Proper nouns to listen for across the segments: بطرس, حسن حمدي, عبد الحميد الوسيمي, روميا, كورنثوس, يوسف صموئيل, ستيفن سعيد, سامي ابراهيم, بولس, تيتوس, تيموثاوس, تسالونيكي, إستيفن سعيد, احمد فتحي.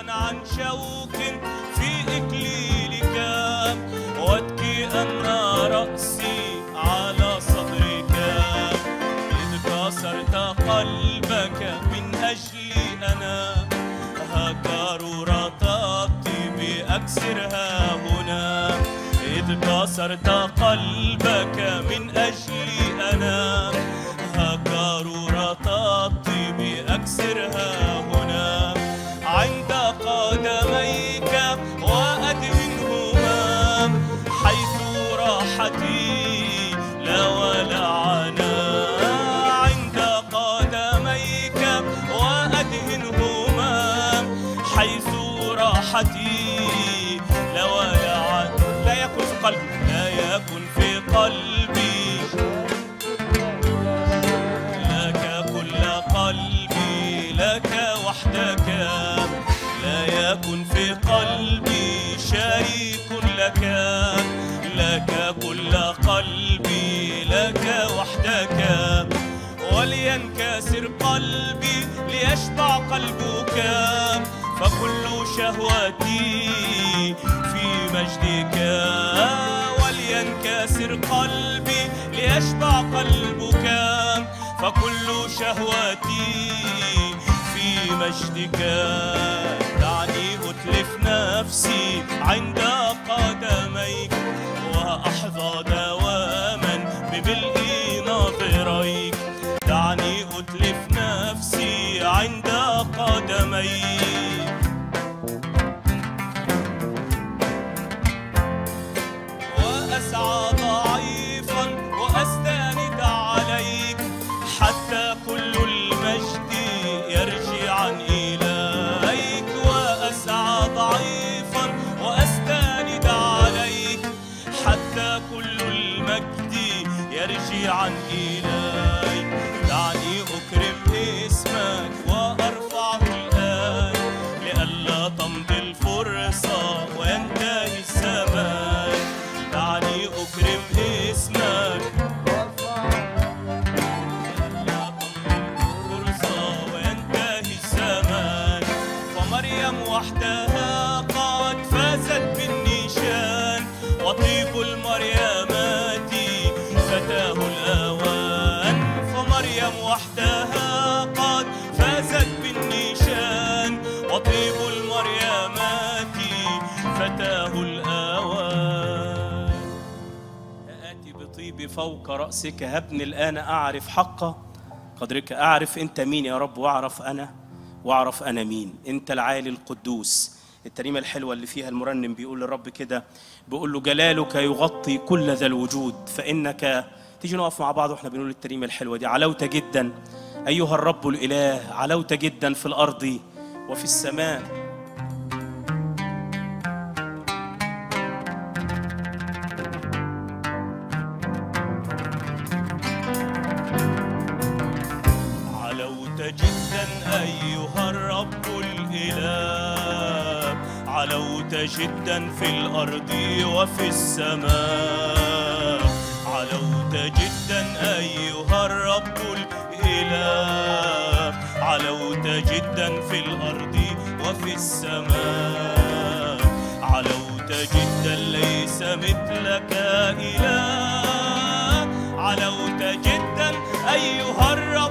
غابا عن شوق في إكليلك وأبكي أن رأسي على صدرك إذ كسرت قلبك من أجلي أنا هكار رطبتي بأكسرها هنا إذ كسرت قلبك من أجلي أنا هكار رطبتي بأكسرها هنا عند قدميك وأدهنهما حيث راحتي لا ولا عنا عند قدميك وأدهنهما حيث راحتي لا ولا عنا لا يكن في قلبي لا يكن في قلبي لك كل قلبي لك وحدك لا يكن في قلبي شريك لك لك كل قلبي لك وحدك ولينكسر قلبي ليشبع قلبك فكل شهوتي في مجدك ولينكسر قلبي ليشبع قلبك فكل شهوتي في مجدك دعني أتلف نفسي عند قدميك وأحظى دواما بملء ناظريك دعني أتلف نفسي عند قدميك وأسعى ضعيفا وأستند عليك حتى كل المجد يرجع إليك وأسعى ضعيفا وأستند عليك حتى كل المجد يرجع إليك دعني أكرم اسمك وأرفعه الآن لئلا تمضي الفرصة وينتهي الزمان دعني أكرم اسمك وحدها قد فازت بالنشان وطيب المريمات فتاه الأوان فمريم وحدها قد فازت بالنشان وطيب المريمات فتاه الأوان آتي بطيبي فوق رأسك هبني الآن أعرف حقه قدرك أعرف أنت مين يا رب واعرف أنا مين أنت العالي القدوس الترنيمة الحلوة اللي فيها المرنم بيقول للرب كده بيقول له جلالك يغطي كل ذا الوجود فإنك تيجي نقف مع بعض وإحنا بنقول الترنيمة الحلوة دي علوت جدا أيها الرب الإله علوت جدا في الأرض وفي السماء علوت جدا في الأرض وفي السماء علوت جدا أيها الرب الإله علوت جدا في الأرض وفي السماء علوت جدا ليس مثلك إله علوت جدا أيها الرب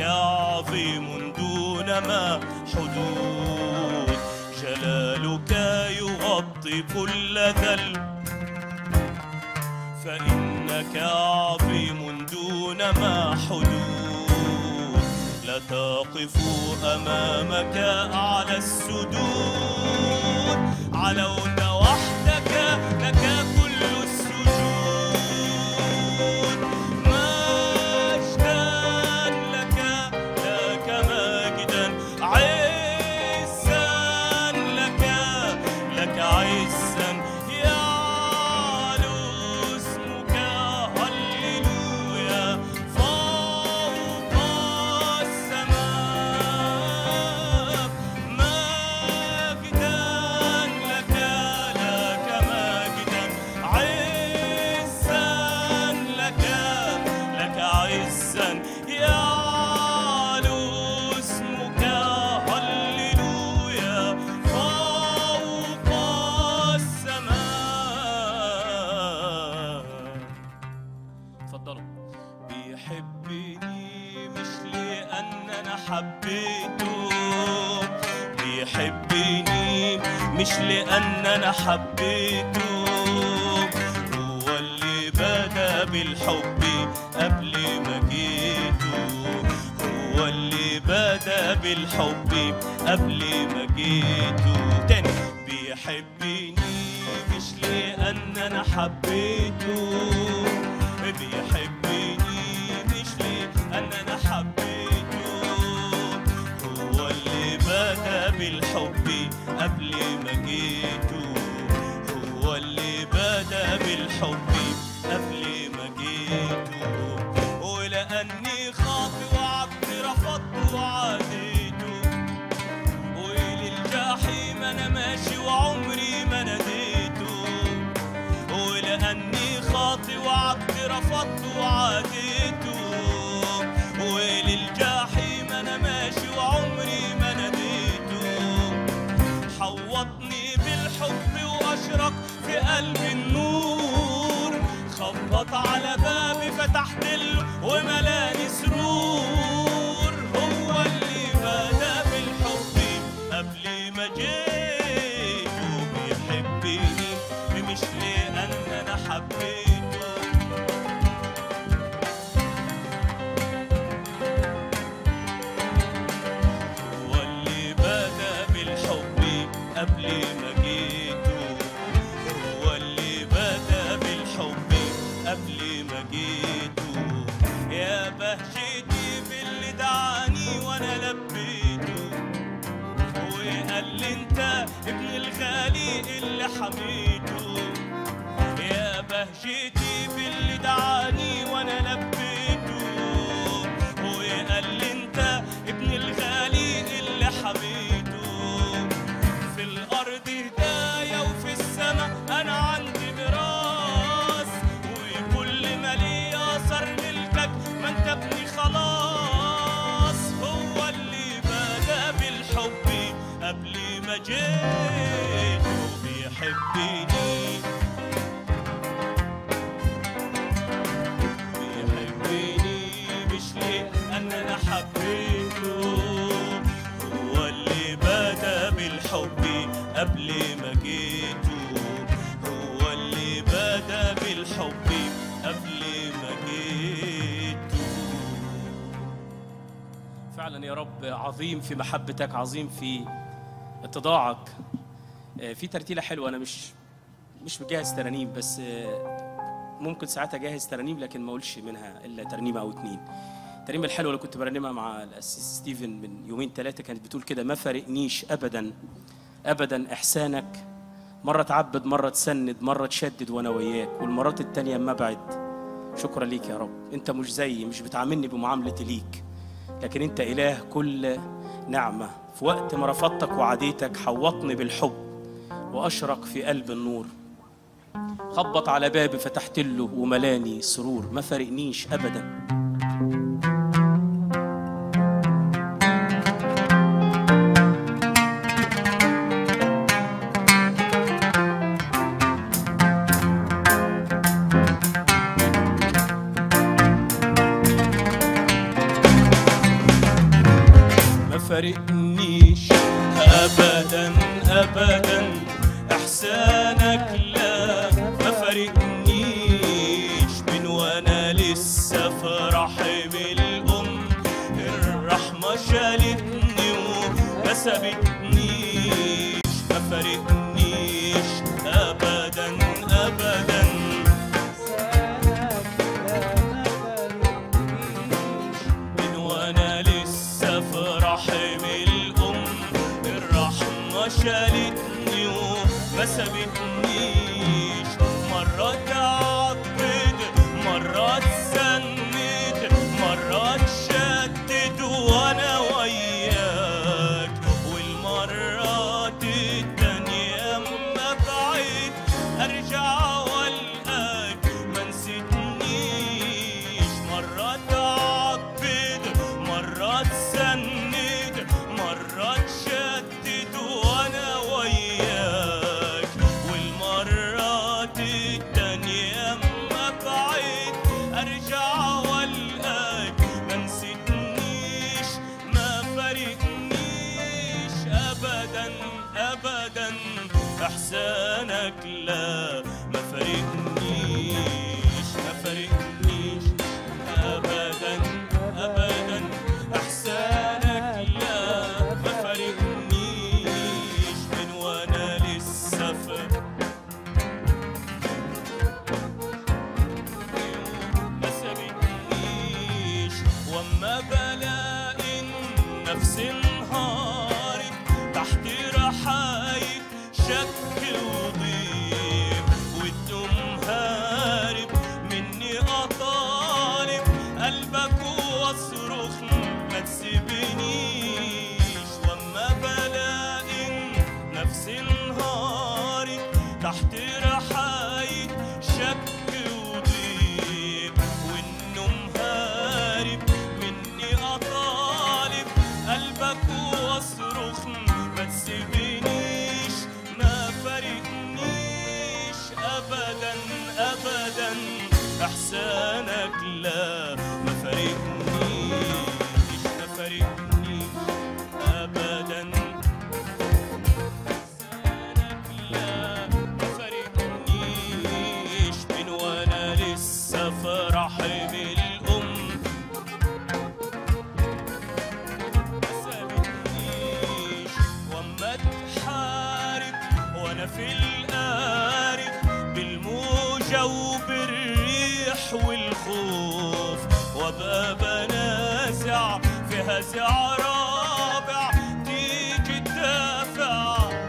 عظيم دون ما حدود جلالك يغطي كل ذل فإنك عظيم دون ما حدود لا تقف أمامك على السدود علوت وحدك لك كل السجود بيحبني مش لأن أنا حبيته، هو اللي بدأ بالحب قبل ما جيته، هو اللي بدأ بالحب قبل ما جيته. تاني، بيحبني مش لأن أنا حبيته، بيحبني مش لأن أنا حبيته، هو اللي بدأ بالحب قبل ما جيته، هو اللي بدأ بالحب قبل ما جيته. ولأني خاطئ وعبد رفضت وعاديته، وللجحيم أنا ماشي وعمري ما ناديته، ولأني خاطئ وعبد رفضت وعاديته، وللجحيم أنا ماشي وعمري ما ناديته. حوطني بالحب وأشرق في قلب النور، خبط على بابي فتحت له وملاني سرور، هو اللي بدأ بالحب قبل ما جيته، بيحبني مش لأن أنا حبيته. ابن الغالي اللي حميته، يا بهجتي باللي دعاني وانا لبيته، وقال لي انت ابن الغالي اللي حميته. في الارض هدايا وفي السما انا عندي ميراث، وكل ما ليا صار ملكك ما انت ابني خلاص، هو اللي بدا بالحب قبل ما جيته، بيحبني مش لأن أنا حبيته، هو اللي بدأ بالحب قبل ما جيته، هو اللي بدأ بالحب قبل ما جيته. فعلا يا رب عظيم في محبتك، عظيم في اتضاعك. في ترتيله حلوه، انا مش مجهز ترانيم، بس ممكن ساعات اجهز ترانيم لكن ما اقولش منها الا ترنيمه او اتنين. الترنيمه الحلوه اللي كنت برنمها مع الاسيس ستيفن من يومين ثلاثه كانت بتقول كده: ما فارقنيش ابدا ابدا احسانك، مره تعبد مره تسند مره تشدد وانا وياك، والمرات الثانيه اما بعد شكرا ليك يا رب، انت مش زيي، مش بتعاملني بمعاملتي ليك، لكن انت اله كل نعمه. في وقت ما رفضتك وعديتك، حوطني بالحب واشرق في قلب النور، خبط على بابي فتحت له وملاني سرور، ما فارقنيش ابدا. أبدا أبدا إحسانك لا ما فارقنيش ما فارقنيش أبدا أبدا إحسانك لا ما فارقنيش من وأنا لسه ما سابقنيش وأما بلاقي النفس انهارت تحت رحايب شك وضيق وتقوم هارب مني أطالب قلبك واصرخ ما تسيبنيش وأما بلاقي نفس انهارت تحت رحايب شك وضيق والنوم هارب مني أطالب قلبك واصرخ ما تسيبنيش ما فارقنيش أبدا أبدا إحسانك لا ما فارقنيش ما فارقنيش أبدا إحسانك لا ما فارقنيش من وأنا لسه فرح بالأم سابتنيش وأما تحارب وأنا في القارب بالموجة وبالريح والخوف وأبقى بنازع في هزع رابع تيجي تدافع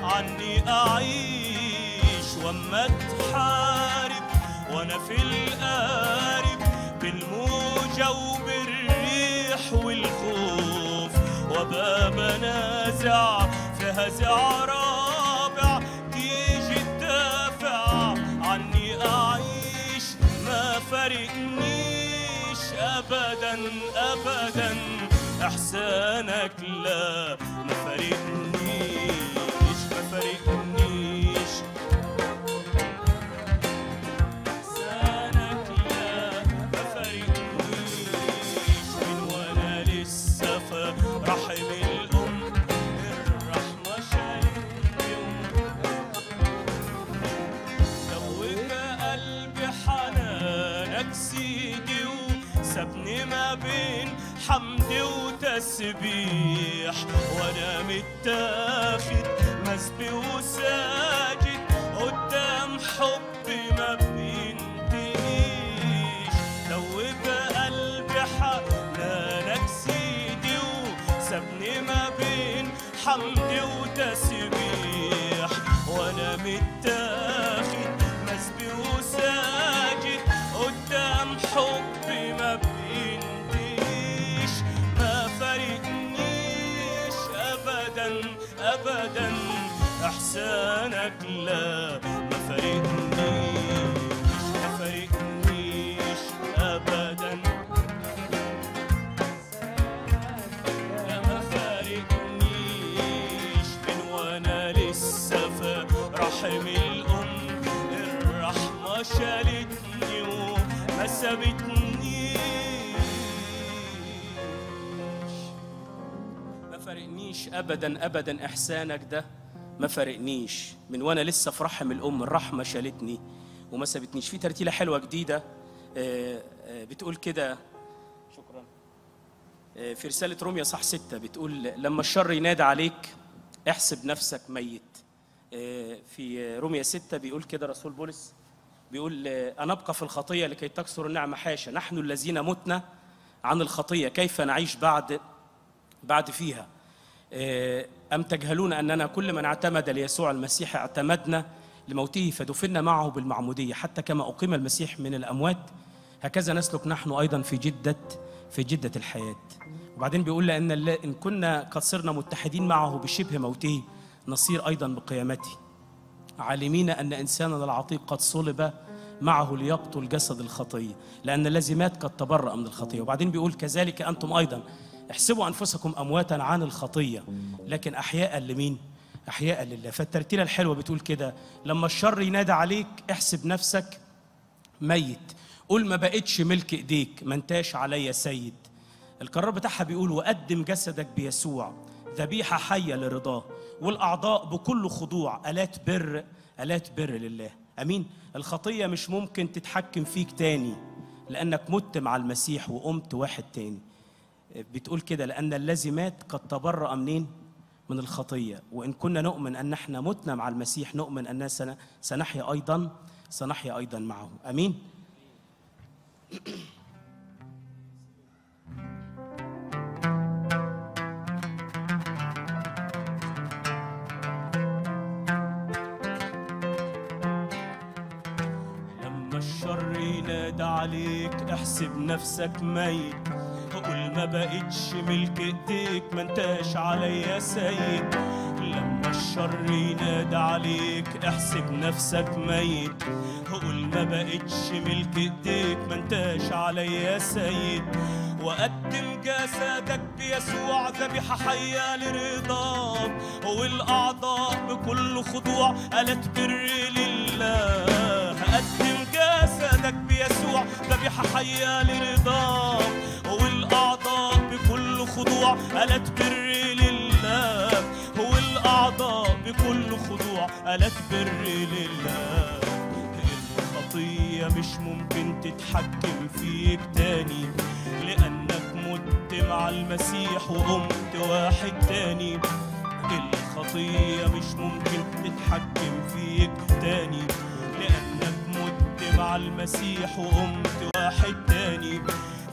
عني أعيش وأما تحارب وأنا في القارب بالموجة وبالريح والخوف وأبقى بنازع في هزع رابع تيجي تدافع عني أعيش ما فارقنيش أبدا أبدا إحسانك لا ما فارقنيش ما فارقنيش إحسانك لا ما فارقنيش من وأنا لسه فرحب الأم الرحمة شايفني قلبي حنانك سيدي وسابني ما بين حمد وتسبيح وأنا متاخد مسبي وساجد قدام حبي ما بينتهيش دوب قلبي حنانك سيدي وسابني ما بين حمد وتسبيح وأنا متاخد مسبي وساجد قدام حبي ما بينتهيش ما فارقنيش أبدا أبدا إحسانك لا ما فارقنيش ما فارقنيش أبدا لا ما فارقنيش من وأنا لسه في رحم الأم الرحمة شالتني وما سابتنيش ما فارقنيش أبدا أبدا إحسانك ده ما فارقنيش من وانا لسه في رحم الام الرحمه شالتني وما سابتنيش. في ترتيله حلوه جديده بتقول كده، شكرا، في رساله روميا صح 6 بتقول لما الشر ينادي عليك احسب نفسك ميت. في روميا 6 بيقول كده رسول بولس، بيقول انا ابقى في الخطيه لكي تكثر النعمه، حاشا، نحن الذين متنا عن الخطيه كيف نعيش بعد فيها، أم تجهلون أننا كل من اعتمد ليسوع المسيح اعتمدنا لموته فدفنا معه بالمعمودية حتى كما أقيم المسيح من الأموات هكذا نسلك نحن أيضا في جدة الحياة. وبعدين بيقول لأن إن كنا قد صرنا متحدين معه بشبه موته نصير أيضا بقيامته، عالمين أن إنساننا العتيق قد صلب معه ليبطل جسد الخطية لأن اللازمات قد تبرأ من الخطية. وبعدين بيقول كذلك أنتم أيضا احسبوا أنفسكم أمواتا عن الخطية لكن أحياء لمين؟ أحياء لله. فالترتيلة الحلوة بتقول كده لما الشر ينادى عليك احسب نفسك ميت، قول ما بقتش ملك إيديك، ما انتاش عليا سيد. القرار بتاعها بيقول وقدم جسدك بيسوع ذبيحة حية لرضاه والاعضاء بكل خضوع، آلات بر لله. امين. الخطيه مش ممكن تتحكم فيك تاني لانك مت مع المسيح وقمت واحد تاني. بتقول كده لان الذي مات قد تبرأ منين؟ من الخطيه. وان كنا نؤمن ان احنا متنا مع المسيح نؤمن اننا سنحيا ايضا معه. امين. لما الشر ينادى عليك احسب نفسك ميت، قول ما بقتش ملك ايديك ما انتاش عليا سيد. لما الشر ينادى عليك احسب نفسك ميت، قول ما بقتش ملك ايديك ما انتاش عليا سيد. وقدم جسدك بيسوع ذبيحة حية لرضاك، والأعضاء بكل خضوع آلات بر لله. قدم جسدك بيسوع ذبيحة حية لرضاك، والأعضاء بكل خضوع آلات بر لله. والأعضاء بكل خضوع آلات بر لله. الخطية مش ممكن تتحكم فيك تاني لأنك مت مع المسيح وقمت واحد تاني. الخطية مش ممكن تتحكم فيك تاني لأنك مت مع المسيح وقمت واحد تاني.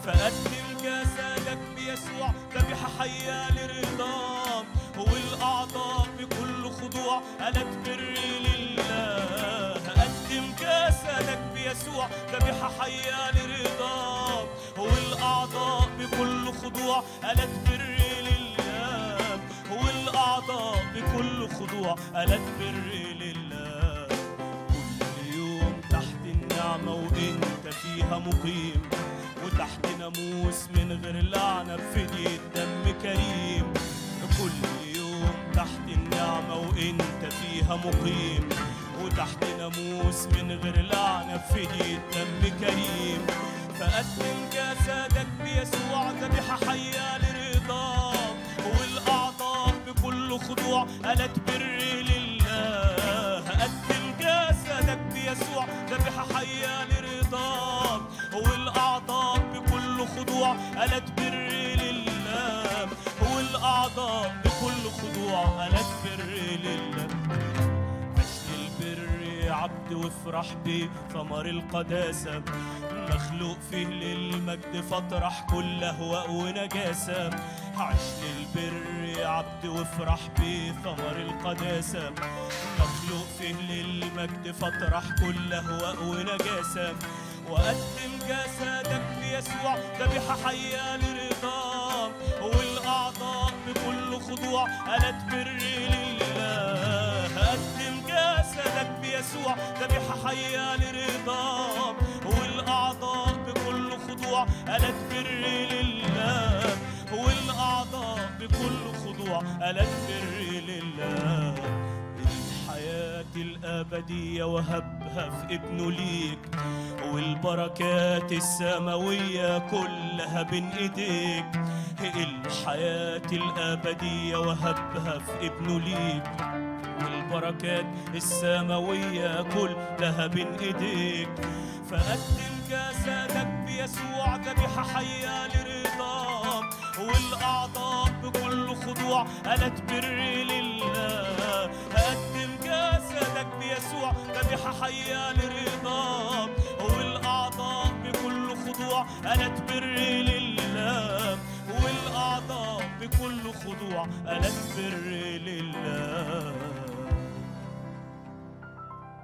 فقدم جسدك بيسوع ذبيحة حية لرضاك، والأعضاء بكل خضوع آلات بر لله. قدم جسدك بيسوع ذبيحة حية لرضاك، والأعضاء بكل خضوع آلات بر لله. والأعضاء بكل خضوع آلات بر لله. كل يوم تحت النعمة وأنت فيها مقيم، وتحت ناموس من غير لعنة بفدية دم كريم. كل يوم تحت النعمة وأنت فيها مقيم، وتحت ناموس من غير لعنة بفدية دم كريم. فقدم جسدك بيسوع ذبيحة حية لرضاك، والأعضاء بكل خضوع آلات بر لله. قدم جسدك بيسوع ذبيحة حية لرضاك، والأعضاء بكل خضوع آلات بر لله. والأعضاء بكل خضوع آلات بر لله. بشر البر عبد وافرح بثمر القداسة، مخلوق فيه للمجد فاطرح كل أهواء ونجاسة. عش للبر عبد وافرح بثمر القداسة، مخلوق فيه للمجد فاطرح كل أهواء ونجاسة. وقدم جسدك ليسوع ذبيحة حية لرضاك، والأعضاء بكل خضوع آلات بر لله. قدم جسدك ليسوع ذبيحة حية لرضاك، والأعضاء بكل خضوع آلات بر لله. والأعضاء بكل خضوع آلات بر لله. الحياة الأبدية وهبها في ابنه ليك، والبركات السماوية كلها بين إيديك. الحياة الأبدية وهبها في ابنه ليك، والبركات السماوية كلها بين إيديك. فقدم جسدك بيسوع ذبيحة حية لرضاك، والأعضاء بكل خضوع آلات بر لله. قدم جسدك بيسوع ذبيحة حية لرضاك، والأعضاء بكل خضوع آلات بر لله. والأعضاء بكل خضوع آلات بر لله.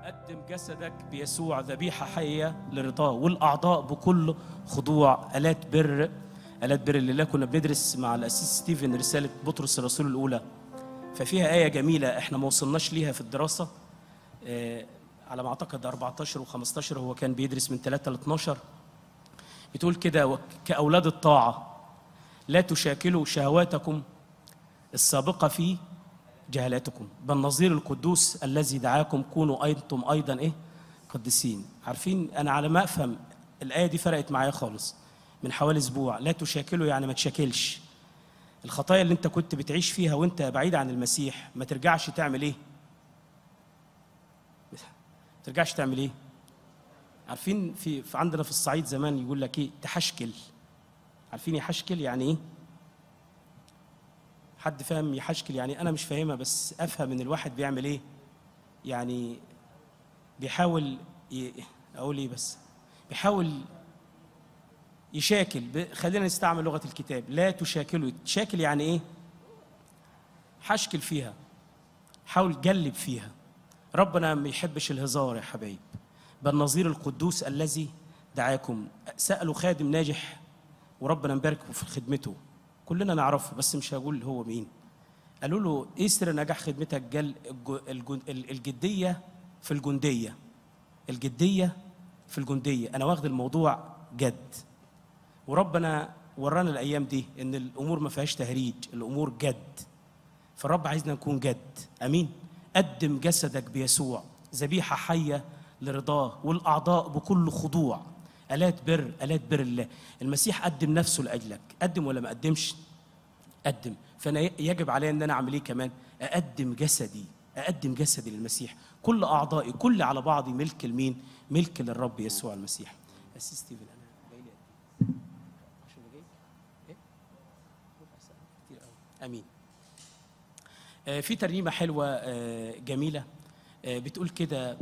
قدم جسدك بيسوع ذبيحة حية لرضاه، والأعضاء بكل خضوع آلات بر لله. كنا بندرس مع الأسيس إستيفن رسالة بطرس الرسول الأولى، ففيها آية جميلة إحنا ما وصلناش ليها في الدراسة. على ما أعتقد 14 و15 هو كان بيدرس من 3 ل 12. بتقول كده: كأولاد الطاعة لا تشاكلوا شهواتكم السابقة في جهالاتكم، بل نظير القدوس الذي دعاكم كونوا أنتم أيضا قديسين. عارفين أنا على ما أفهم الآية دي فرقت معايا خالص من حوالي أسبوع. لا تشاكلوا يعني ما تشاكلش، الخطايا اللي انت كنت بتعيش فيها وانت بعيد عن المسيح ما ترجعش تعمل ايه؟ ما ترجعش تعمل ايه؟ عارفين في عندنا في الصعيد زمان يقول لك ايه؟ تحشكل. عارفين يحشكل يعني ايه؟ حد فاهم يحشكل يعني؟ انا مش فاهمها بس افهم ان الواحد بيعمل ايه؟ يعني بيحاول اقول ايه بس؟ بيحاول يشاكل، خلينا نستعمل لغة الكتاب، لا تشاكلوا، تشاكل يعني ايه؟ حشكل فيها، حاول جلب فيها. ربنا ما يحبش الهزار يا حبايب. بل نظير القدوس الذي دعاكم، سألوا خادم ناجح وربنا مباركه في خدمته. كلنا نعرفه بس مش هقول هو مين. قالوا له ايه سر نجاح خدمتك؟ الجدية في الجندية. الجدية في الجندية، أنا واخد الموضوع جد. وربنا ورانا الايام دي ان الامور ما فيهاش تهريج، الامور جد. فالرب عايزنا نكون جد، امين؟ قدم جسدك بيسوع ذبيحه حيه لرضاه والاعضاء بكل خضوع. الات بر الله. المسيح قدم نفسه لاجلك، قدم ولا ما قدمش؟ قدم. فانا يجب علي ان انا اعمل ايه كمان؟ اقدم جسدي للمسيح، كل اعضائي، كل على بعضي ملك لمين؟ ملك للرب يسوع المسيح. استيفن امين. في ترنيمه حلوه جميله بتقول كده،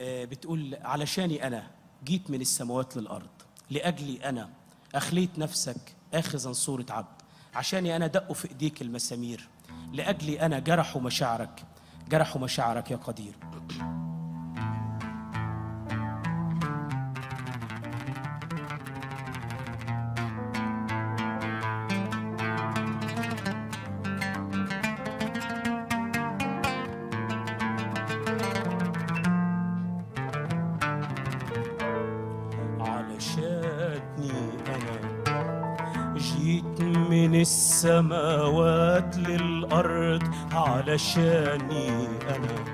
بتقول علشاني انا جيت من السماوات للارض، لاجلي انا اخليت نفسك اخذا صوره عبد، عشاني انا دقوا في ايديك المسامير، لاجلي انا جرحوا مشاعرك يا قدير. السماوات للأرض علشاني أنا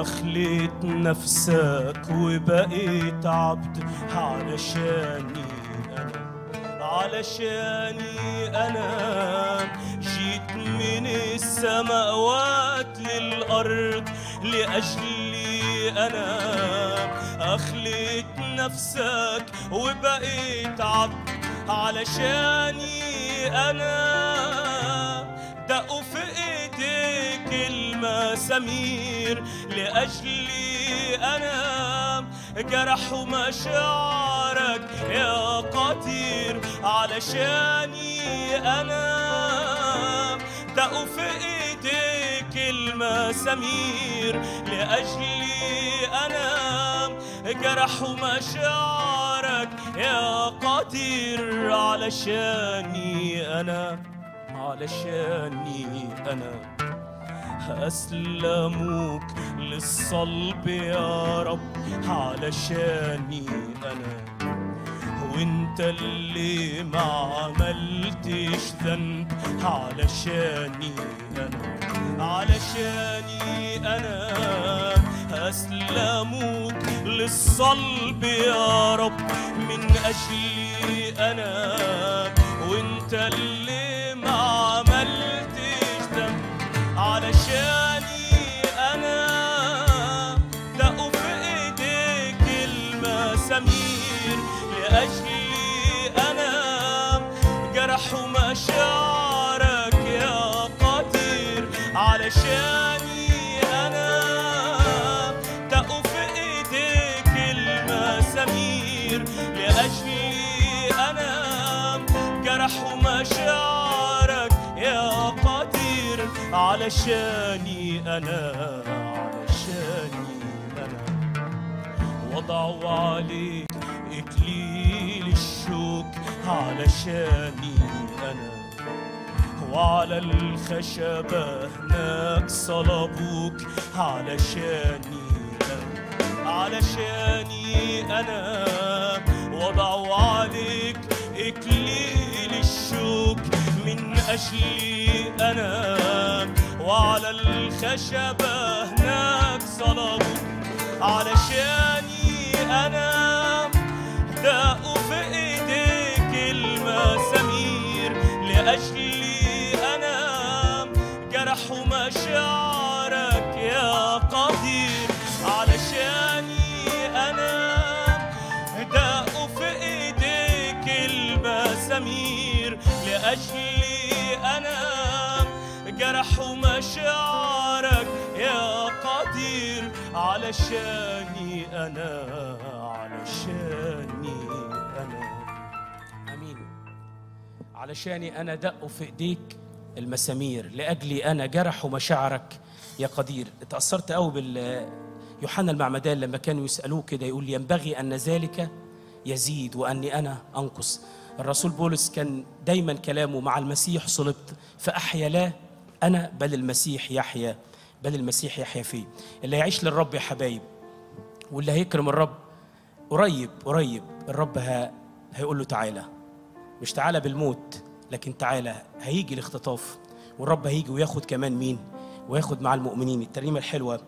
أخليت نفسك وبقيت عبد، علشاني أنا جيت من السماوات للأرض، لأجلي أنا أخليت نفسك وبقيت عبد، علشاني أنا دقوا في إيديك المسامير، لأجلي أنا جرحوا مشاعرك يا قدير، علشاني أنا دقوا في إيديك المسامير، لأجلي أنا جرحوا مشاعرك يا قدير، علشاني أنا هأسلمك للصلب يا رب، علشاني أنا وانت اللي ما عملتش ذنب، علشاني أنا أسلمك للصلب يا رب، من أجلي أنا وأنت اللي ما عملتش ذنب، علشاني أنا دقوا في إيديك المسامير، لأجلي أنا جرحوا مشاعرك يا قدير، علشاني أنا لأجلي أنا جرحوا مشاعرك يا قدير، علشاني أنا وضعوا عليك إكليل الشوك، علشاني أنا وعلى الخشبة هناك صلبوك، علشاني أنا وضعوا عليك إكليل الشوك، من أجلي أنا وعلى الخشبة هناك صلبوك، علشاني أنا دقوا في إيديك المسامير، لأجلي أنام جرح مشاعرك يا قدير، علشاني أنام هدأ في إيديك المزامير، لأجلي أنام جرح مشاعرك يا قدير، علشاني أنام، علشاني أنام. أمين. علشاني أنا دق في إيديك المسامير، لأجلي أنا جرح ومشاعرك يا قدير. اتأثرت قوي باليوحنا المعمدان لما كانوا يسألوه كده، يقول ينبغي أن ذلك يزيد وأني أنا أنقص. الرسول بولس كان دايما كلامه مع المسيح صلبت فأحيا لا أنا بل المسيح يحيا، بل المسيح يحيا فيه. اللي هيعيش للرب يا حبايب واللي هيكرم الرب قريب قريب الرب هيقول له تعالى، مش تعالى بالموت لكن تعالى، هيجي الاختطاف والرب هيجي وياخد كمان مين، وياخد مع المؤمنين. الترنيمه الحلوه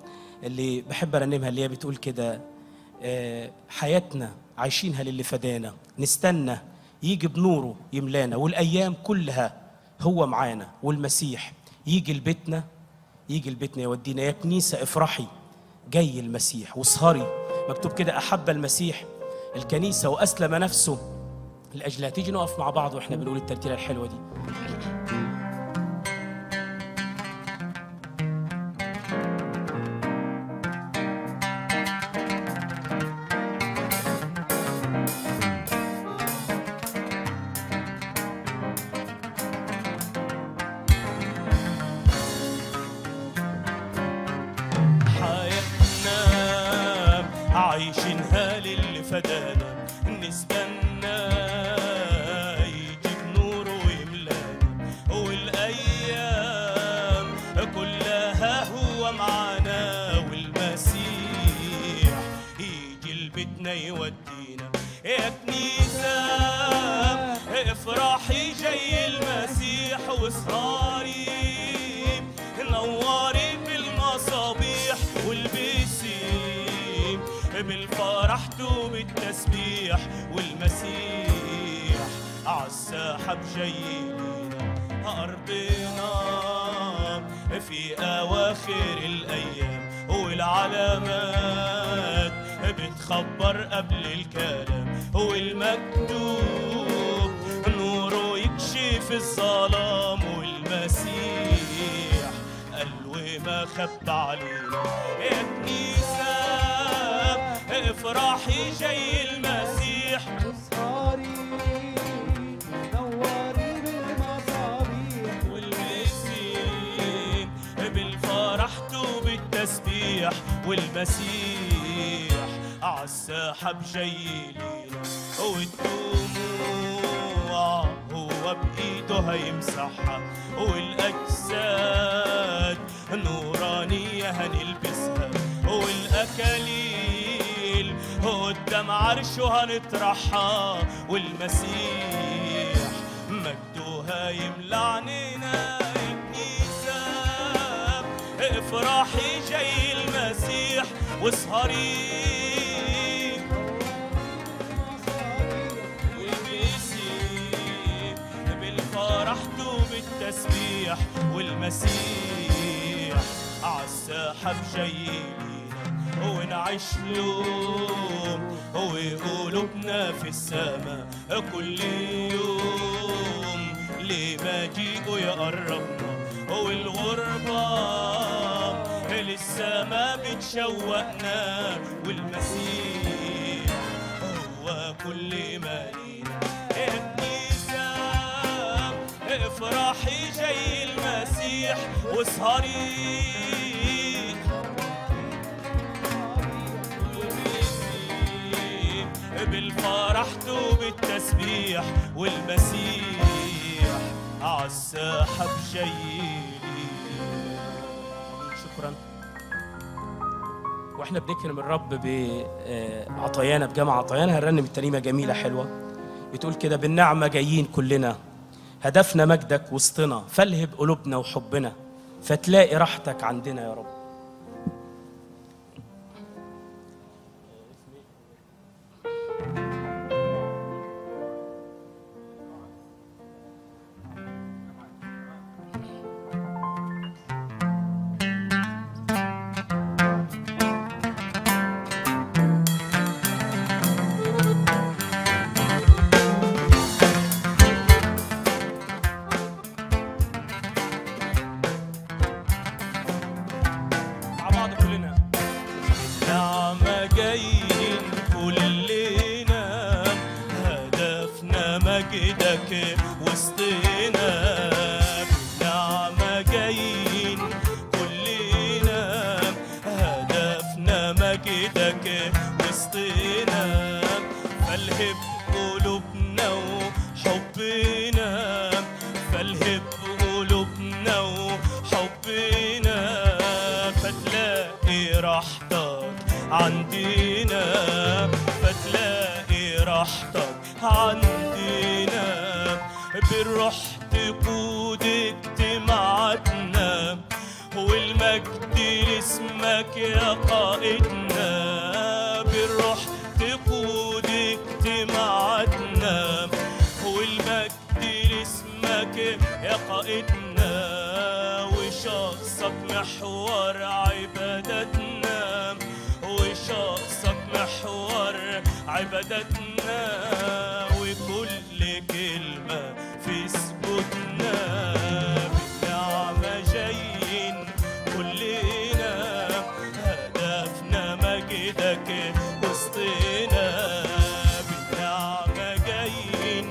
اللي بحب ارنمها اللي هي بتقول كده، حياتنا عايشينها للي فدانا، نستنى يجي بنوره يملانا، والايام كلها هو معانا، والمسيح يجي لبيتنا، يجي لبيتنا يودينا. يا كنيسه افرحي جاي المسيح، واسهري مكتوب كده احب المسيح الكنيسه واسلم نفسه لاجلها. تيجي نقف مع بعض واحنا بنقول الترتيله الحلوه دي. والمسيح مجدها يملى عنينا. يا كنيسة افرحي جاي المسيح، واسهري وبيسي بالفرح وبالتسبيح، والمسيح عالساحب جاي لينا ونعيش له وقلوبنا في السماء كل يوم. ليه مجيئه يقربنا والغربة للسماء بتشوقنا، والمسيح هو كل ما لينا. يا كنيسة افرحي جاي المسيح، واسهري بالفرح وبالتسبيح، والمسيح عالساحب جايلي. شكرا. واحنا بنكرم الرب بعطايانا بجامع عطايانا هنرنم الترنيمه جميله حلوه بتقول كده، بالنعمه جايين كلنا، هدفنا مجدك وسطنا، فالهب قلوبنا وحبنا فتلاقي راحتك عندنا يا رب. باطنا، فالهب قلوبنا وحبنا، فالهب قلوبنا وحبنا، فتلاقي راحتك عندنا، فتلاقي راحتك عندنا، بالروح تقود اجتماعاتنا، والمجد لاسمك يا قائدنا، بالروح تقود اجتماعاتنا، والمجد لاسمك يا قائدنا، وشخصك محور عبادتنا، وشخصك محور عبادتنا، وكل كلمة في سجودنا، بالنعمة جايين كلنا، هدفنا مجدك وسطنا، بالنعمة جايين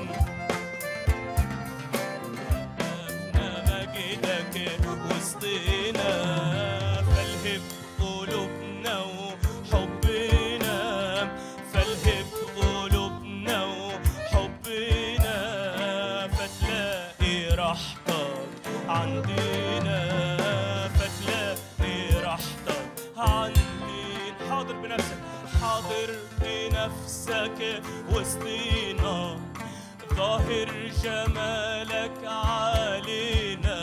هدفنا مجدك وسطنا، فالهب قلوبنا وحبنا، فالهب قلوبنا وحبنا، عندنا فتلاقي راحتك عندنا، حاضر بنفسك، حاضر بنفسك وسطينا، ظاهر جمالك علينا،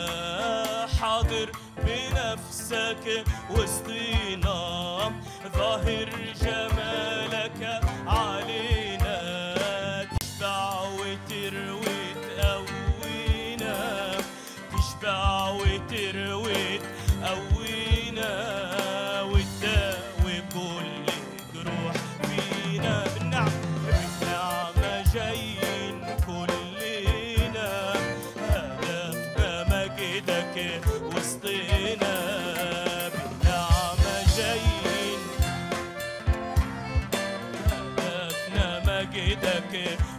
حاضر بنفسك وسطينا، ظاهر جمالك علينا، تشبع وتروي وتروي تقوينا، وتداوي كل جروح فينا، بالنعمة جايين كلنا، هدفنا مجدك وسطنا، بالنعمة جايين هدفنا مجدك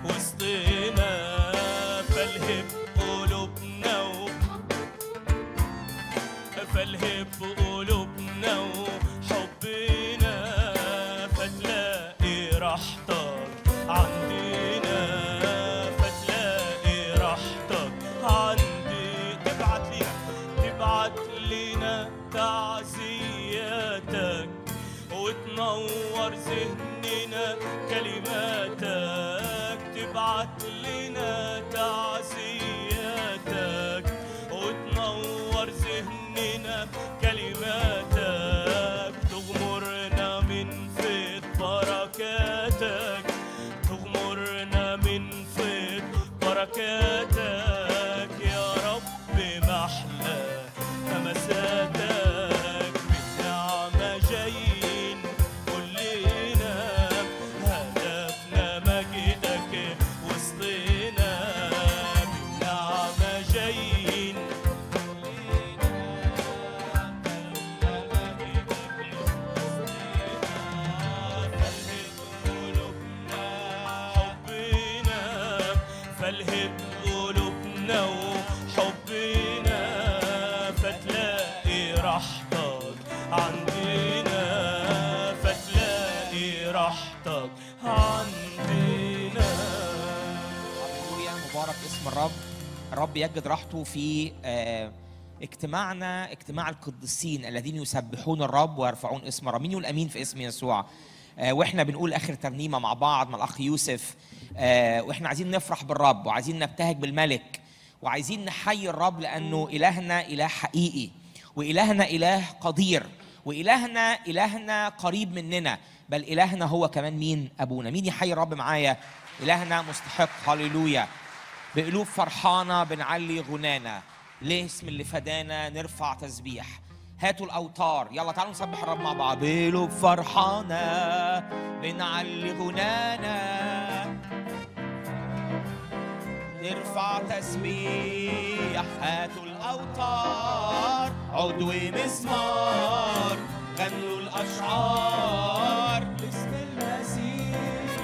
وسطنا، فالهب فالهب قلوبنا وحبنا، فتلاقي راحتك عندنا، فتلاقي راحتك عندي، تبعت لينا تعزياتك، وتنور ذهننا كلماتك، تبعت لينا تعزياتك، وتنور ذهننا كلماتك، تغمرنا من فيض بركاتك، تغمرنا من فيض بركاتك، يا رب محلى همساتك، بالنعمة جايين كلنا، هدفنا مجدك وسطنا، بالنعمة جايين فالهب قلوبنا وحبنا، فتلاقي راحتك عندنا، فتلاقي راحتك عندنا. هللويا، مبارك اسم الرب. الرب يجد راحته في اجتماعنا، اجتماع القديسين الذين يسبحون الرب ويرفعون اسم الرب. مين يقول امين في اسم يسوع؟ واحنا بنقول اخر ترنيمه مع بعض مع الاخ يوسف، واحنا عايزين نفرح بالرب، وعايزين نبتهج بالملك، وعايزين نحيي الرب، لانه الهنا اله حقيقي، والهنا اله قدير، والهنا قريب مننا، بل الهنا هو كمان مين؟ ابونا. مين يحيي الرب معايا؟ الهنا مستحق. هللويا. بقلوب فرحانه بنعلي غنانا، لاسم اللي فدانا نرفع تسبيح، هاتوا الأوتار، يلا تعالوا نسبح الرب مع بعض. بقلوب فرحانة بنعلي غنانا، نرفع تسبيح، هاتوا الأوتار، عود ومزمار، غنوا الأشعار باسم المسيح،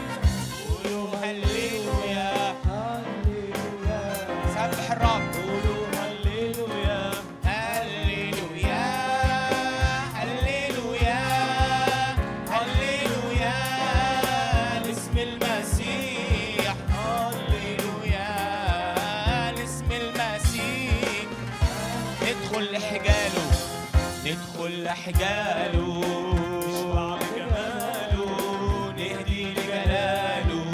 قولوا هللويا هللويا، سبح الرب. ندخل لحجاله نشبع بجماله نهدي لجلاله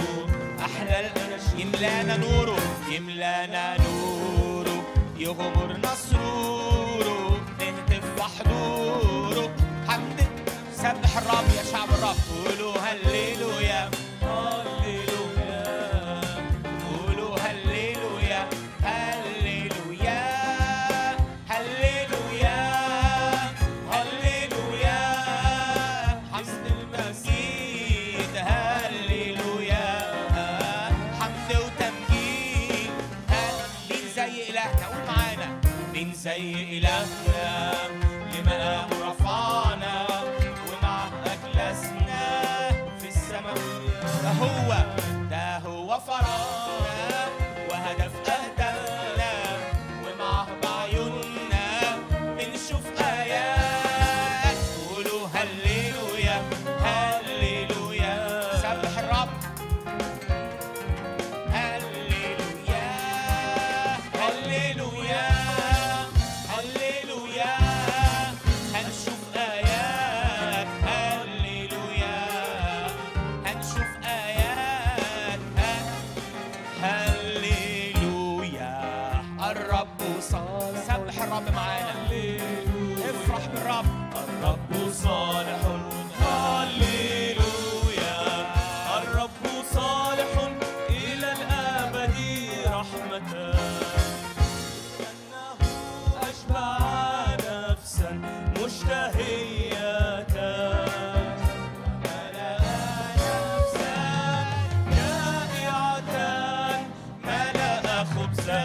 أحلى الأناشيد يملانا نوره يملانا نوره يغمرنا سروره نهتف بحضوره حمد سبح الرب يا شعب الرب قولوا هللويا زي إلهنا لملأ رفعنا ومع أجلسنا في السماء ده هو فراغنا وهدف أهدافنا ومعه بعيوننا بنشوف آيات قولوا هللويا هللويا سبح الرب هللويا هللويا صالح هللويا الرب صالح إلى الأبد رحمة أنه أشبع نفسا مشتهية ملأ نفسا جائعة ملأ خبزا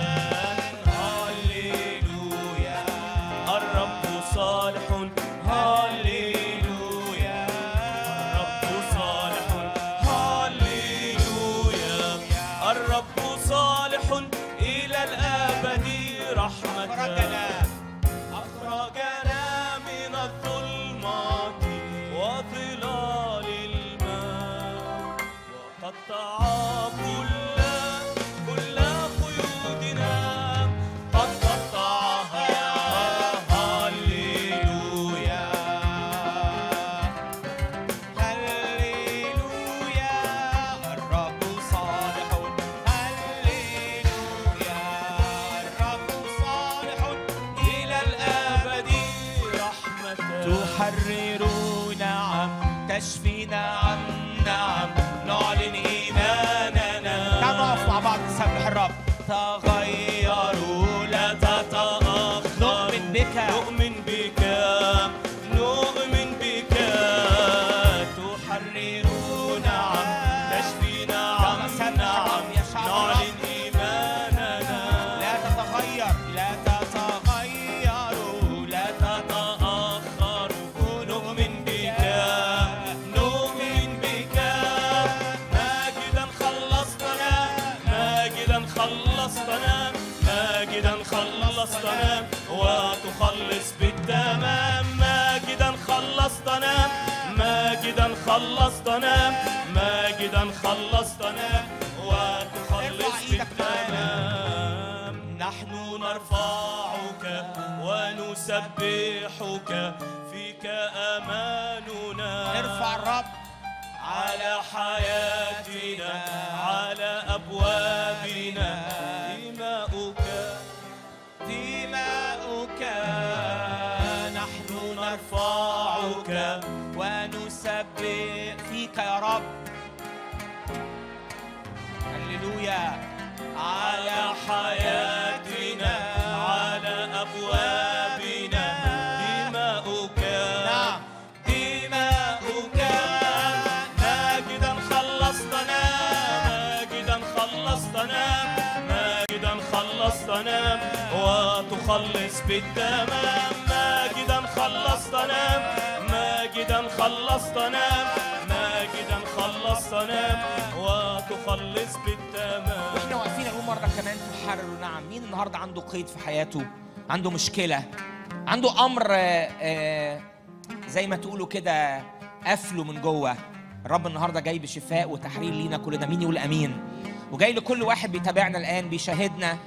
هللويا الرب صالح أخرجنا من الظلمات وظلال الماء وقطع كل قيودنا قد قطعها هللويا هللويا الرب صالح تحرروا نعم تشفي نعم نعم نعلن إيماننا نقف مع بعض نسبح الرب تغيروا لا تتأخر نؤمن بك تحرروا نعم تشفي نعم نعم نعلن إيماننا لا تتغيروا خلصتنا وتخلص بالتمام ماجدا خلصتنا وتخلص بالتمام نحن نرفعك ونسبحك فيك أماننا ارفع الرب على حياتنا على أبوابنا دماؤك نحن نرفعك ونسبح فيك يا رب هللويا على حياتنا على أبوابنا دماؤك ماجدا خلصتنا وتخلص بالتمام ماجدا خلصتنا وتخلص بالتمام واحنا واقفين اهو مره كمان تحرروا نعم. مين النهارده عنده قيد في حياته، عنده مشكله، عنده امر زي ما تقولوا كده قفله من جوه؟ الرب النهارده جاي بشفاء وتحرير لينا كلنا. مين يقول امين؟ وجاي لكل واحد بيتابعنا الان بيشاهدنا،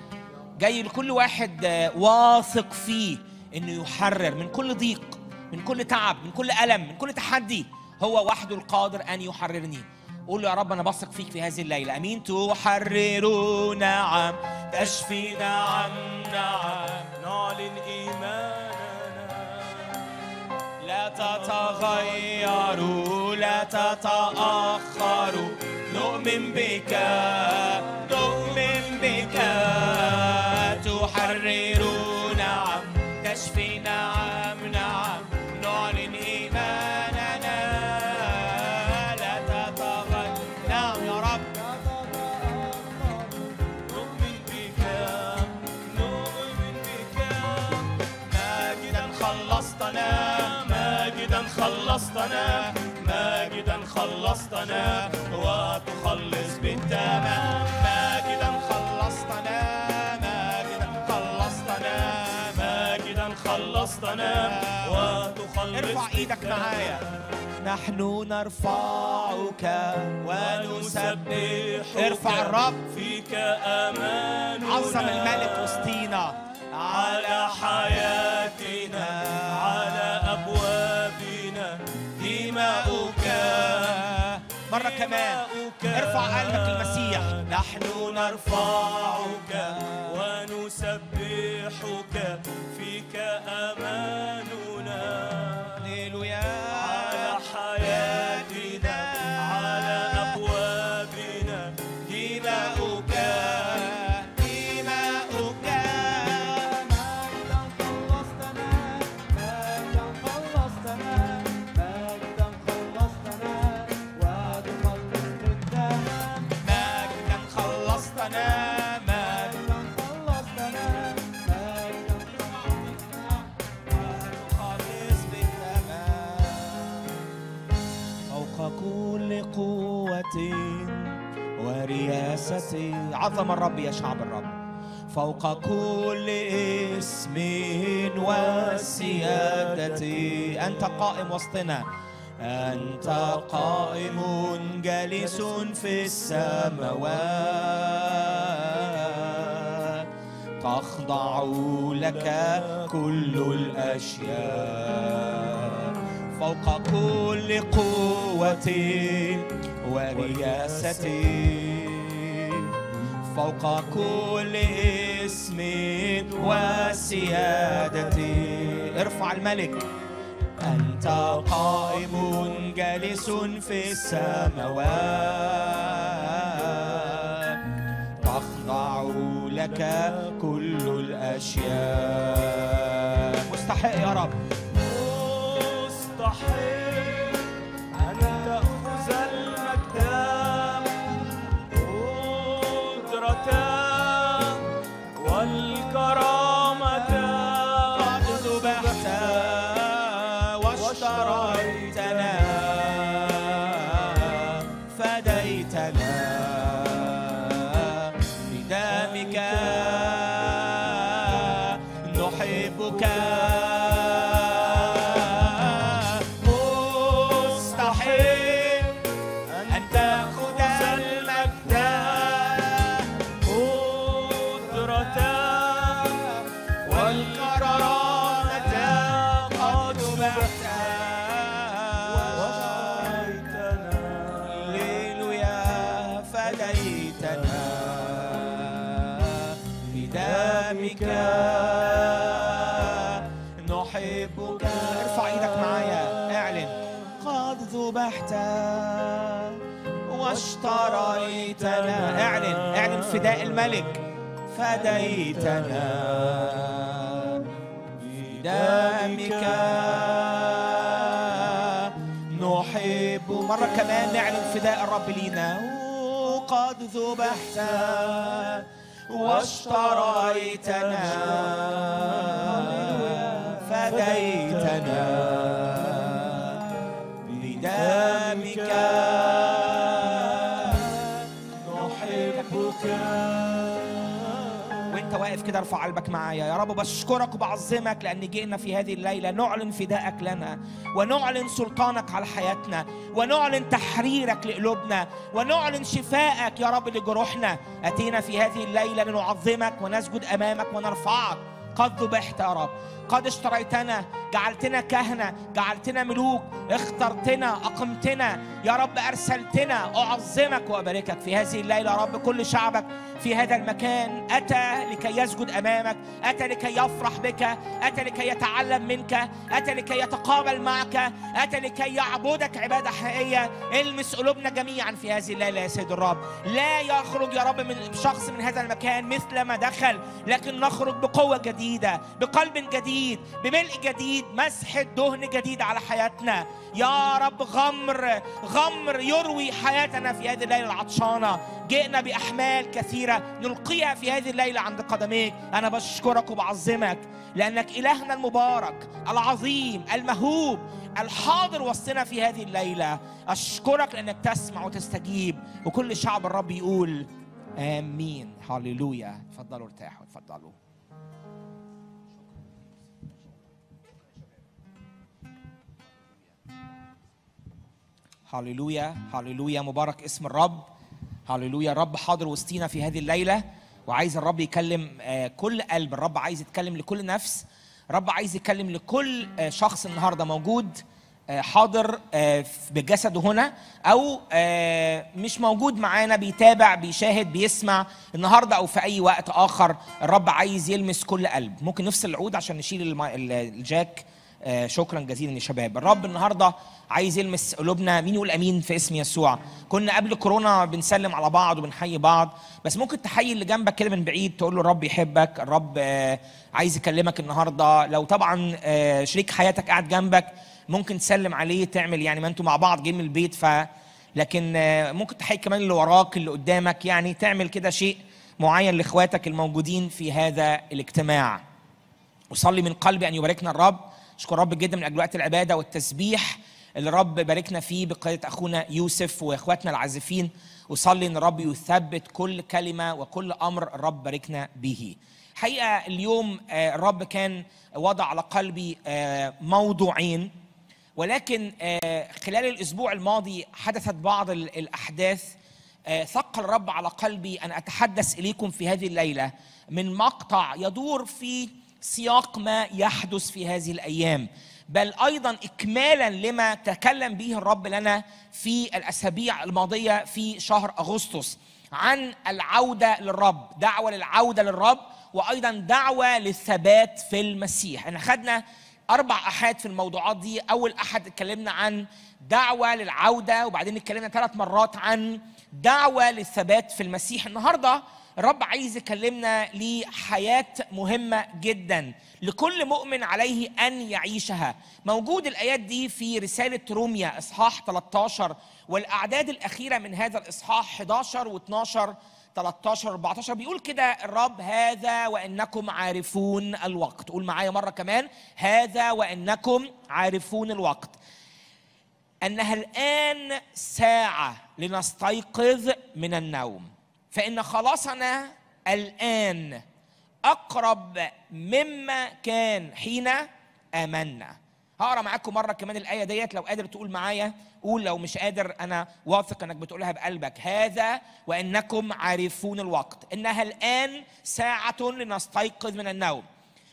جاي لكل واحد واثق فيه إنه يحرر من كل ضيق، من كل تعب، من كل ألم، من كل تحدي. هو وحده القادر أن يحررني. قول له يا رب أنا بثق فيك في هذه الليلة. أمين. تحررون. نعم. تشفي. نعم نعم. نعلن إيماننا. لا تتغيروا، لا تتأخروا. نؤمن بك، نؤمن بك. تحررون. نعم. تشفي. نعم نعم. نعلن إيماننا. خلصتنا ماجدا، خلصتنا وتخلص بالتمام. ماجدا خلصتنا، ماجدا خلصتنا، ماجدا خلصتنا وتخلص. ارفع ايدك معايا. نحن نرفعك ونسبحك. ارفع الرب. فيك اماننا. عظم الملك وسطينا. على حياتنا، على أبوابنا دماؤك. مرة كمان ارفع قلبك المسيح. نحن نرفعك ونسبحك، فيك أماننا. هللويا. على حياتنا، على أبوابنا دماؤك. ورياستي. عظم الرب يا شعب الرب. فوق كل اسم وسيادتي. أنت قائم وسطنا، أنت قائم جالس في السماوات. تخضع لك كل الأشياء. فوق كل قوة ورياستي، فوق كل اسم وسيادتي. ارفع الملك. أنت قائم جالس في السماوات. تخضع لك كل الأشياء. مستحق يا رب، مستحق والكرامة. قد ذبحت واشتريتنا، فديتنا بدمك. نحبك. واشتريتنا. اعلن، اعلن فداء الملك. فديتنا بدمك. نحب. مرة كمان نعلن فداء الرب لينا. وقد ذبحت واشتريتنا، فديتنا بدمك. وانت واقف كده ارفع قلبك معايا. يا رب بشكرك وبعظمك لان جئنا في هذه الليله نعلن فدائك لنا، ونعلن سلطانك على حياتنا، ونعلن تحريرك لقلوبنا، ونعلن شفائك يا رب لجروحنا. اتينا في هذه الليله لنعظمك ونسجد امامك ونرفعك قد ذبحت يا رب، قد اشتريتنا، جعلتنا كهنة، جعلتنا ملوك، اخترتنا، أقمتنا يا رب، أرسلتنا. أعظمك وأباركك في هذه الليلة يا رب. كل شعبك في هذا المكان أتى لكي يسجد أمامك، أتى لكي يفرح بك، أتى لكي يتعلم منك، أتى لكي يتقابل معك، أتى لكي يعبدك عبادة حقيقية. المس قلوبنا جميعا في هذه الليلة يا سيد الرب. لا يخرج يا رب من شخص من هذا المكان مثل ما دخل، لكن نخرج بقوة جديدة، بقلب جديد، بملء جديد، مسحة دهن جديد على حياتنا يا رب. غمر غمر يروي حياتنا في هذه الليلة العطشانة. جئنا بأحمال كثيرة نلقيها في هذه الليلة عند قدميك. أنا بشكرك وبعظمك لأنك إلهنا المبارك العظيم المهوب الحاضر وسطنا في هذه الليلة. أشكرك لأنك تسمع وتستجيب، وكل شعب الرب يقول آمين. هاليلويا. تفضلوا ارتاحوا، تفضلوا. هاليلويا هاليلويا، مبارك اسم الرب. هاليلويا. الرب حاضر وسطينا في هذه الليلة، وعايز الرب يكلم كل قلب. الرب عايز يتكلم لكل نفس، الرب عايز يتكلم لكل شخص النهاردة موجود حاضر بجسده هنا أو مش موجود معانا، بيتابع بيشاهد بيسمع النهاردة أو في أي وقت آخر. الرب عايز يلمس كل قلب. ممكن نفصل العود عشان نشيل الجاك. شكرا جزيلا يا شباب. الرب النهارده عايز يلمس قلوبنا. مين يقول امين في اسم يسوع؟ كنا قبل كورونا بنسلم على بعض وبنحيي بعض، بس ممكن تحيي اللي جنبك كده من بعيد، تقول له الرب يحبك، الرب عايز يكلمك النهارده. لو طبعا شريك حياتك قاعد جنبك ممكن تسلم عليه، تعمل يعني ما انتوا مع بعض جايين من البيت، لكن ممكن تحيي كمان اللي وراك اللي قدامك، يعني تعمل كده شيء معين لاخواتك الموجودين في هذا الاجتماع. وصلي من قلبي ان يباركنا الرب. أشكر رب جدا من أجل وقت العبادة والتسبيح اللي رب باركنا فيه بقيادة أخونا يوسف وإخواتنا العازفين. أصلي إن رب يثبت كل كلمة وكل أمر الرب باركنا به. حقيقة اليوم الرب كان وضع على قلبي موضوعين، ولكن خلال الأسبوع الماضي حدثت بعض الأحداث ثقل الرب على قلبي أن أتحدث إليكم في هذه الليلة من مقطع يدور في سياق ما يحدث في هذه الأيام، بل أيضا إكمالا لما تكلم به الرب لنا في الأسابيع الماضية في شهر أغسطس عن العودة للرب، دعوة للعودة للرب، وأيضا دعوة للثبات في المسيح. احنا خدنا 4 أحد في الموضوعات دي. أول أحد اتكلمنا عن دعوة للعودة، وبعدين اتكلمنا 3 مرات عن دعوة للثبات في المسيح. النهاردة الرب عايز يكلمنا لحياة مهمة جدا لكل مؤمن عليه أن يعيشها. موجود الآيات دي في رسالة روميا إصحاح 13 والأعداد الأخيرة من هذا الإصحاح 11 و12 13 14. بيقول كده الرب: هذا وإنكم عارفون الوقت. قول معايا مرة كمان: هذا وإنكم عارفون الوقت، أنها الآن ساعة لنستيقظ من النوم، فإن خلاصنا الآن أقرب مما كان حين آمنا. هقرأ معاكم مرة كمان الآية ديت، لو قادر تقول معايا قول، لو مش قادر أنا واثق أنك بتقولها بقلبك. هذا وإنكم عارفون الوقت، إنها الآن ساعة لنستيقظ من النوم،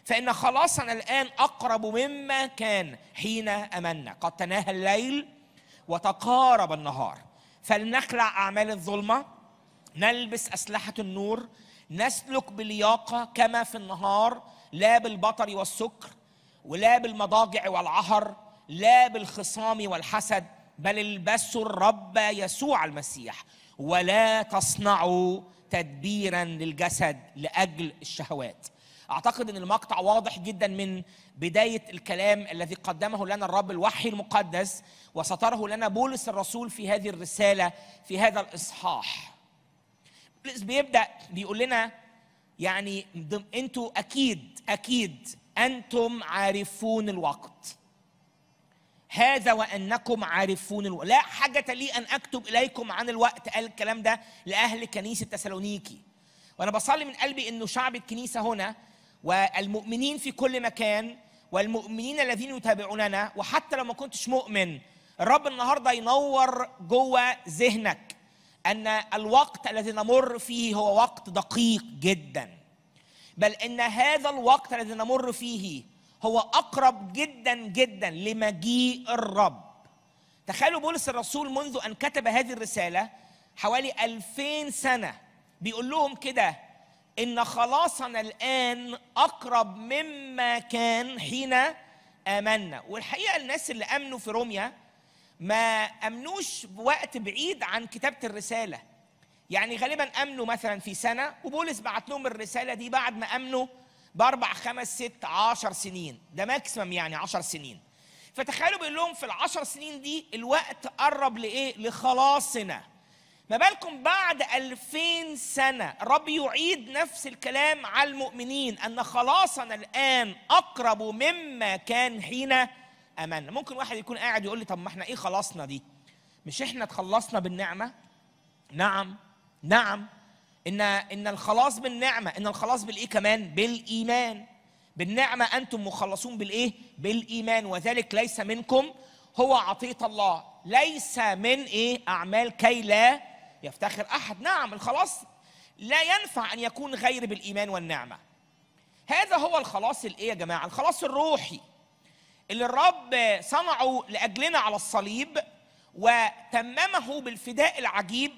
فإن خلاصنا الآن أقرب مما كان حين آمنا. قد تناهى الليل وتقارب النهار، فلنخلع أعمال الظلمة، نلبس أسلحة النور، نسلك بلياقة كما في النهار، لا بالبطر والسكر، ولا بالمضاجع والعهر، لا بالخصام والحسد، بل البسوا الرب يسوع المسيح. ولا تصنعوا تدبيرا للجسد لأجل الشهوات. أعتقد أن المقطع واضح جدا من بداية الكلام الذي قدمه لنا الرب، الوحي المقدس، وسطره لنا بولس الرسول في هذه الرسالة في هذا الإصحاح. بولس بيبدأ بيقول لنا يعني أنتوا أكيد أنتم عارفون الوقت. هذا وأنكم عارفون الوقت. لا حاجة لي أن أكتب إليكم عن الوقت. قال الكلام ده لأهل كنيسة تسالونيكي. وأنا بصلي من قلبي أنه شعب الكنيسة هنا والمؤمنين في كل مكان والمؤمنين الذين يتابعوننا، وحتى لو ما كنتش مؤمن، الرب النهاردة ينور جوه ذهنك أن الوقت الذي نمر فيه هو وقت دقيق جدا. بل إن هذا الوقت الذي نمر فيه هو أقرب جدا جدا لمجيء الرب. تخيلوا بولس الرسول منذ أن كتب هذه الرسالة حوالي 2000 سنة بيقول لهم كده إن خلاصنا الآن أقرب مما كان حين آمنا. والحقيقة الناس اللي آمنوا في روميا ما آمنوش بوقت بعيد عن كتابة الرسالة، يعني غالبا آمنوا مثلا في سنة، وبولس بعت لهم الرسالة دي بعد ما آمنوا بأربع خمس ست 10 سنين، ده ماكسيمم يعني 10 سنين. فتخيلوا بيقول لهم في ال10 سنين دي الوقت قرب لإيه؟ لخلاصنا. ما بالكم بعد 2000 سنة الرب يعيد نفس الكلام على المؤمنين أن خلاصنا الآن أقرب مما كان حين آمنا. ممكن واحد يكون قاعد يقول لي طب ما احنا إيه خلاصنا دي؟ مش احنا اتخلصنا بالنعمة؟ نعم، إن الخلاص بالنعمة، إن الخلاص بالإيه كمان؟ بالإيمان. بالنعمة أنتم مخلصون بالإيه؟ بالإيمان، وذلك ليس منكم، هو عطية الله، ليس من إيه؟ أعمال كي لا يفتخر أحد. نعم، الخلاص لا ينفع أن يكون غير بالإيمان والنعمة. هذا هو الخلاص الإيه يا جماعة؟ الخلاص الروحي اللي الرب صنعه لأجلنا على الصليب وتممه بالفداء العجيب،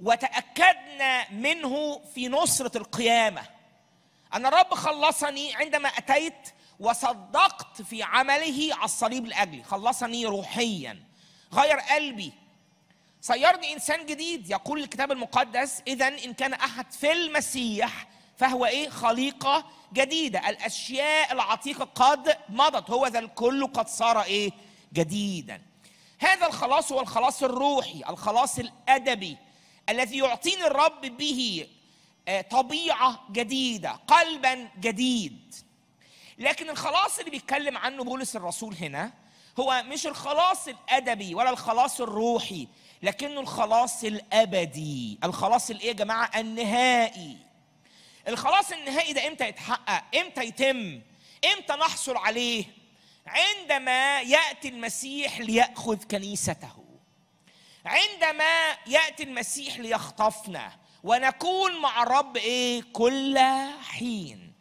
وتأكدنا منه في نصرة القيامة. أن الرب خلصني عندما أتيت وصدقت في عمله على الصليب لأجلي، خلصني روحيا، غير قلبي، صيرني إنسان جديد. يقول الكتاب المقدس إذا إن كان أحد في المسيح فهو إيه؟ خليقة جديدة، الأشياء العتيقة قد مضت، هو ذا الكل قد صار إيه؟ جديدا. هذا الخلاص هو الخلاص الروحي، الخلاص الأدبي الذي يعطيني الرب به طبيعة جديدة، قلبا جديد. لكن الخلاص اللي بيتكلم عنه بولس الرسول هنا هو مش الخلاص الأدبي ولا الخلاص الروحي، لكنه الخلاص الأبدي، الخلاص الإيه يا جماعة؟ النهائي. الخلاص النهائي ده إمتى يتحقق؟ إمتى يتم؟ إمتى نحصل عليه؟ عندما يأتي المسيح ليأخذ كنيسته، عندما يأتي المسيح ليخطفنا ونكون مع الرب إيه؟ كل حين.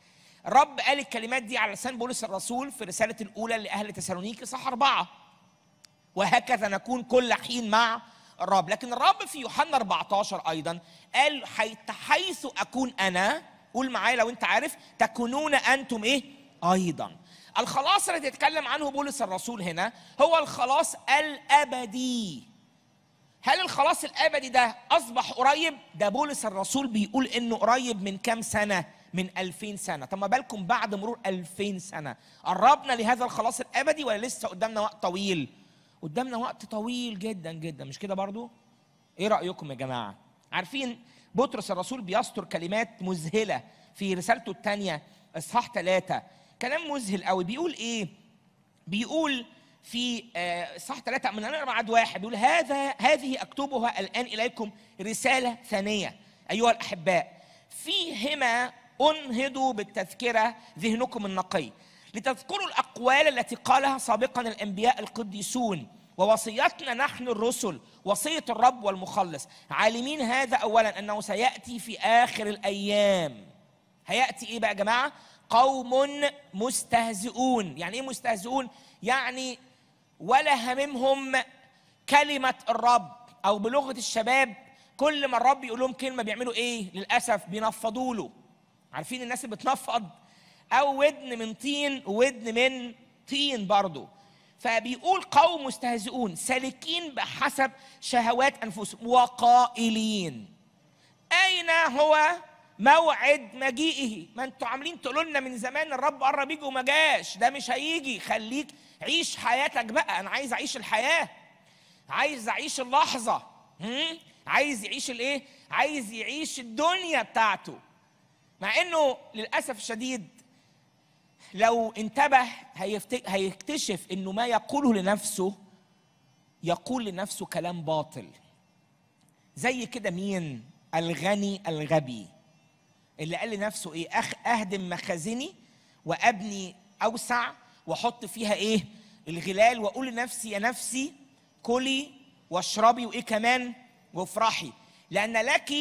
الرب قال الكلمات دي على لسان بولس الرسول في رسالة الأولى لأهل تسالونيكي صح 4، وهكذا نكون كل حين مع الرب. لكن الرب في يوحنا 14 أيضا قال حيث أكون أنا، قول معايا لو أنت عارف، تكونون أنتم إيه؟ أيضا. الخلاص اللي تتكلم عنه بولس الرسول هنا هو الخلاص الأبدي. هل الخلاص الأبدي ده أصبح قريب؟ ده بولس الرسول بيقول إنه قريب من كام سنة؟ من 2000 سنة. طب ما بالكم بعد مرور 2000 سنة قربنا لهذا الخلاص الأبدي ولا لسه قدامنا وقت طويل؟ قدامنا وقت طويل جدا جدا، مش كده برضو؟ إيه رأيكم يا جماعة؟ عارفين بطرس الرسول بيسطر كلمات مذهلة في رسالته الثانية إصحاح 3، كلام مذهل قوي. بيقول إيه؟ بيقول في صح 3 من هنقرا عدد 1، بيقول هذه اكتبها الان اليكم رساله ثانيه ايها الاحباء، فيهما انهضوا بالتذكره ذهنكم النقي لتذكروا الاقوال التي قالها سابقا الانبياء القديسون ووصيتنا نحن الرسل، وصيه الرب والمخلص، عالمين هذا اولا انه سياتي في اخر الايام. هياتي ايه بقى يا جماعه؟ قوم مستهزئون. يعني ايه مستهزئون؟ يعني ولا هممهم كلمة الرب، أو بلغة الشباب كل ما الرب يقول لهم كلمة بيعملوا إيه؟ للأسف بينفضوا له. عارفين الناس اللي بتنفض؟ أو ودن من طين وودن من طين برضه. فبيقول قوم مستهزئون سالكين بحسب شهوات أنفسهم وقائلين أين هو موعد مجيئه؟ ما أنتوا عاملين تقولوا لنا من زمان الرب قرب يجي وما جاش، ده مش هيجي، خليك عيش حياتك بقى. أنا عايز أعيش الحياة، عايز أعيش اللحظة، عايز يعيش الإيه؟ عايز يعيش الدنيا بتاعته. مع إنه للأسف الشديد لو انتبه هيكتشف إنه ما يقوله لنفسه يقول لنفسه كلام باطل. زي كده مين؟ الغني الغبي اللي قال لنفسه إيه؟ أهدم مخازني وأبني أوسع واحط فيها ايه؟ الغلال، واقول لنفسي يا نفسي كلي واشربي وايه كمان؟ وافرحي لان لك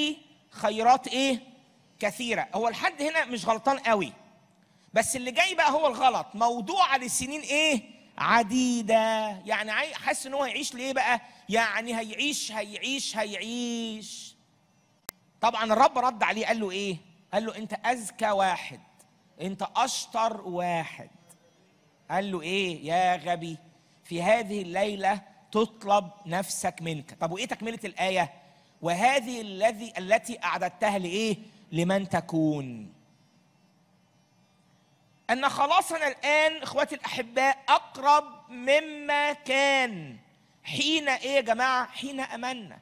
خيرات ايه؟ كثيرة. هو الحد هنا مش غلطان قوي، بس اللي جاي بقى هو الغلط. موضوع للسنين ايه؟ عديدة. يعني حاسس ان هو هيعيش ليه بقى؟ يعني هيعيش. طبعا الرب رد عليه قال له ايه؟ قال له انت اذكى واحد، انت اشطر واحد. قال له ايه؟ يا غبي، في هذه الليلة تطلب نفسك منك. طب وايه تكملة الآية؟ وهذه التي أعددتها لإيه؟ لمن تكون. أن خلاصنا الآن إخواتي الأحباء أقرب مما كان حين إيه يا جماعة؟ حين آمنا.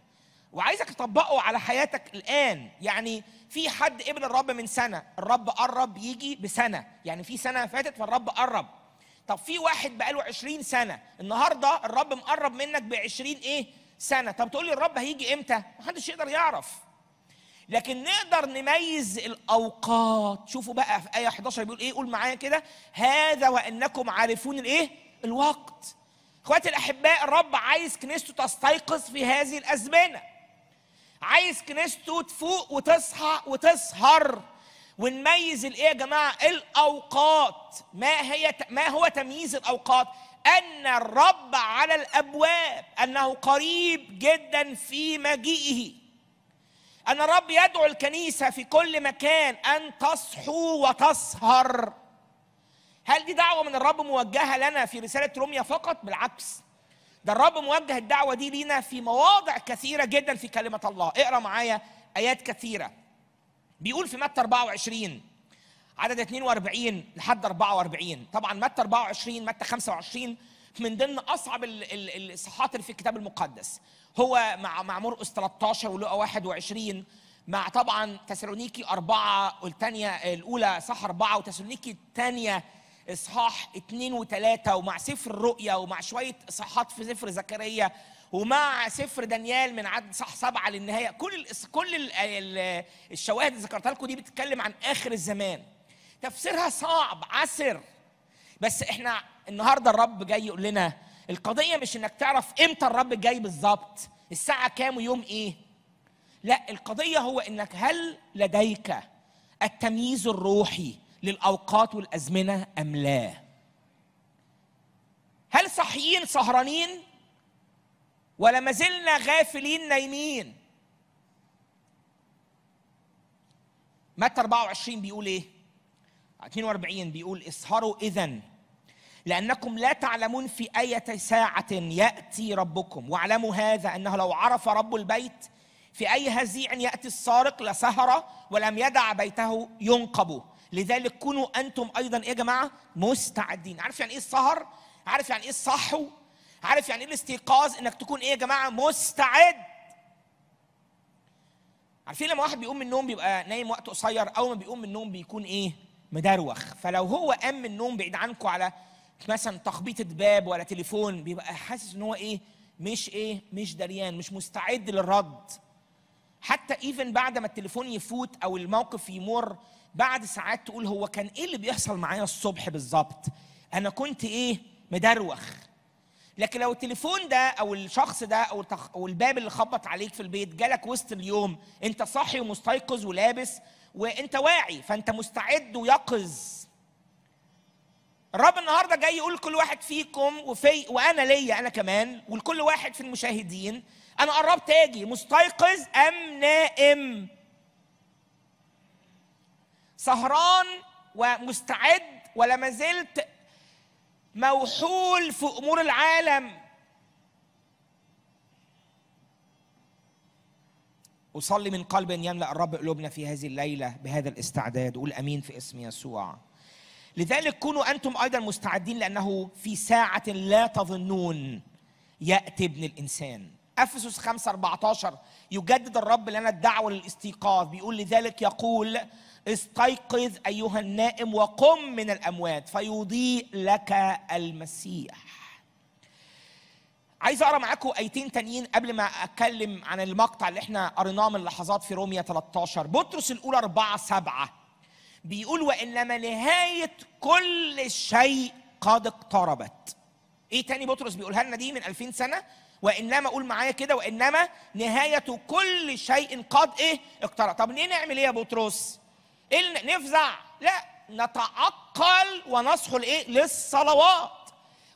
وعايزك تطبقه على حياتك الآن. يعني في حد قبل الرب من سنة، الرب قرب يجي بسنة، يعني في سنة فاتت فالرب قرب. طب في واحد بقاله 20 سنة، النهاردة الرب مقرب منك ب20 إيه؟ سنة. طب تقول لي الرب هيجي امتى؟ محدش يقدر يعرف، لكن نقدر نميز الأوقات. شوفوا بقى في آية 11 بيقول إيه؟ قول معايا كده، هذا وأنكم عارفون الإيه؟ الوقت. إخواتي الأحباء، الرب عايز كنيسته تستيقظ في هذه الأزمنة، عايز كنيسته تفوق وتصحى وتسهر، ونميز الإيه يا جماعة؟ الأوقات. ما هو تمييز الأوقات؟ أن الرب على الأبواب، أنه قريب جدا في مجيئه، أن الرب يدعو الكنيسة في كل مكان أن تصحو وتسهر. هل دي دعوة من الرب موجهة لنا في رسالة روميا فقط؟ بالعكس، ده الرب موجه الدعوة دي لنا في مواضع كثيرة جدا في كلمة الله. اقرأ معايا آيات كثيرة. بيقول في متى 24 عدد 42 لحد 44. طبعا متى 24، متى 25 من ضمن اصعب الاصحاحات اللي في الكتاب المقدس، هو مع مرقس 13 ولوقا 21، مع طبعا تسالونيكي 4 والثانيه الاولى صح 4، وتسالونيكي الثانيه اصحاح 2 و3، ومع سفر الرؤيا، ومع شويه اصحاحات في سفر زكريا، ومع سفر دانيال من عدد صح 7 للنهايه. كل الشواهد اللي ذكرتها لكم دي بتتكلم عن اخر الزمان. تفسيرها صعب عسر، بس احنا النهارده الرب جاي يقول لنا القضيه مش انك تعرف امتى الرب جاي بالظبط، الساعه كام ويوم ايه، لا، القضيه هو انك هل لديك التمييز الروحي للاوقات والازمنه ام لا؟ هل صاحيين سهرانين ولا ما زلنا غافلين نايمين؟ متى 24 بيقول ايه؟ 42 بيقول اسهروا إذن لأنكم لا تعلمون في أي ساعة يأتي ربكم، واعلموا هذا أنه لو عرف رب البيت في أي هزيع يأتي السارق لسهر ولم يدع بيته ينقبه، لذلك كونوا أنتم أيضا إيه يا جماعة؟ مستعدين. عارف يعني إيه السهر؟ عارف يعني إيه الصحو؟ عارف يعني إيه الاستيقاظ؟ إنك تكون إيه يا جماعة؟ مستعد. عارفين لما واحد بيقوم من النوم بيبقى نايم وقت قصير، أو ما بيقوم من النوم بيكون إيه؟ مدروخ. فلو هو قام من النوم بعيد عنكم على مثلا تخبيطة باب ولا تليفون، بيبقى حاسس ان هو مش دريان، مش مستعد للرد. حتى ايفن بعد ما التليفون يفوت او الموقف يمر، بعد ساعات تقول هو كان ايه اللي بيحصل معايا الصبح بالظبط؟ انا كنت مدروخ. لكن لو التليفون ده او الشخص ده او الباب اللي خبط عليك في البيت جالك وسط اليوم، انت صاحي ومستيقظ ولابس وانت واعي، فانت مستعد ويقظ. الرب النهارده جاي يقول لكل واحد فيكم وانا ليا انا كمان، ولكل واحد في المشاهدين، انا قربت اجي، مستيقظ ام نائم؟ سهران ومستعد ولا ما زلت موحول في امور العالم؟ أصلي من قلب أن يملأ الرب قلوبنا في هذه الليلة بهذا الاستعداد. قول أمين في اسم يسوع. لذلك كونوا أنتم أيضا مستعدين لأنه في ساعة لا تظنون يأتي ابن الإنسان. أفسس 5:14 يجدد الرب لنا الدعوة للاستيقاظ، بيقول لذلك يقول استيقظ أيها النائم وقم من الأموات فيضيء لك المسيح. عايز اقرا معاكم ايتين تانيين قبل ما اتكلم عن المقطع اللي احنا قريناه من لحظات في روميا 13. بطرس الاولى 4:7 بيقول وانما نهايه كل شيء قد اقتربت. ايه تاني بطرس بيقولها لنا دي من 2000 سنه؟ وانما، قول معايا كده، وانما نهايه كل شيء قد ايه؟ اقترب. طب ليه نعمل ايه يا بطرس؟ نفزع، لا، نتعقل ونصحو لايه؟ للصلوات.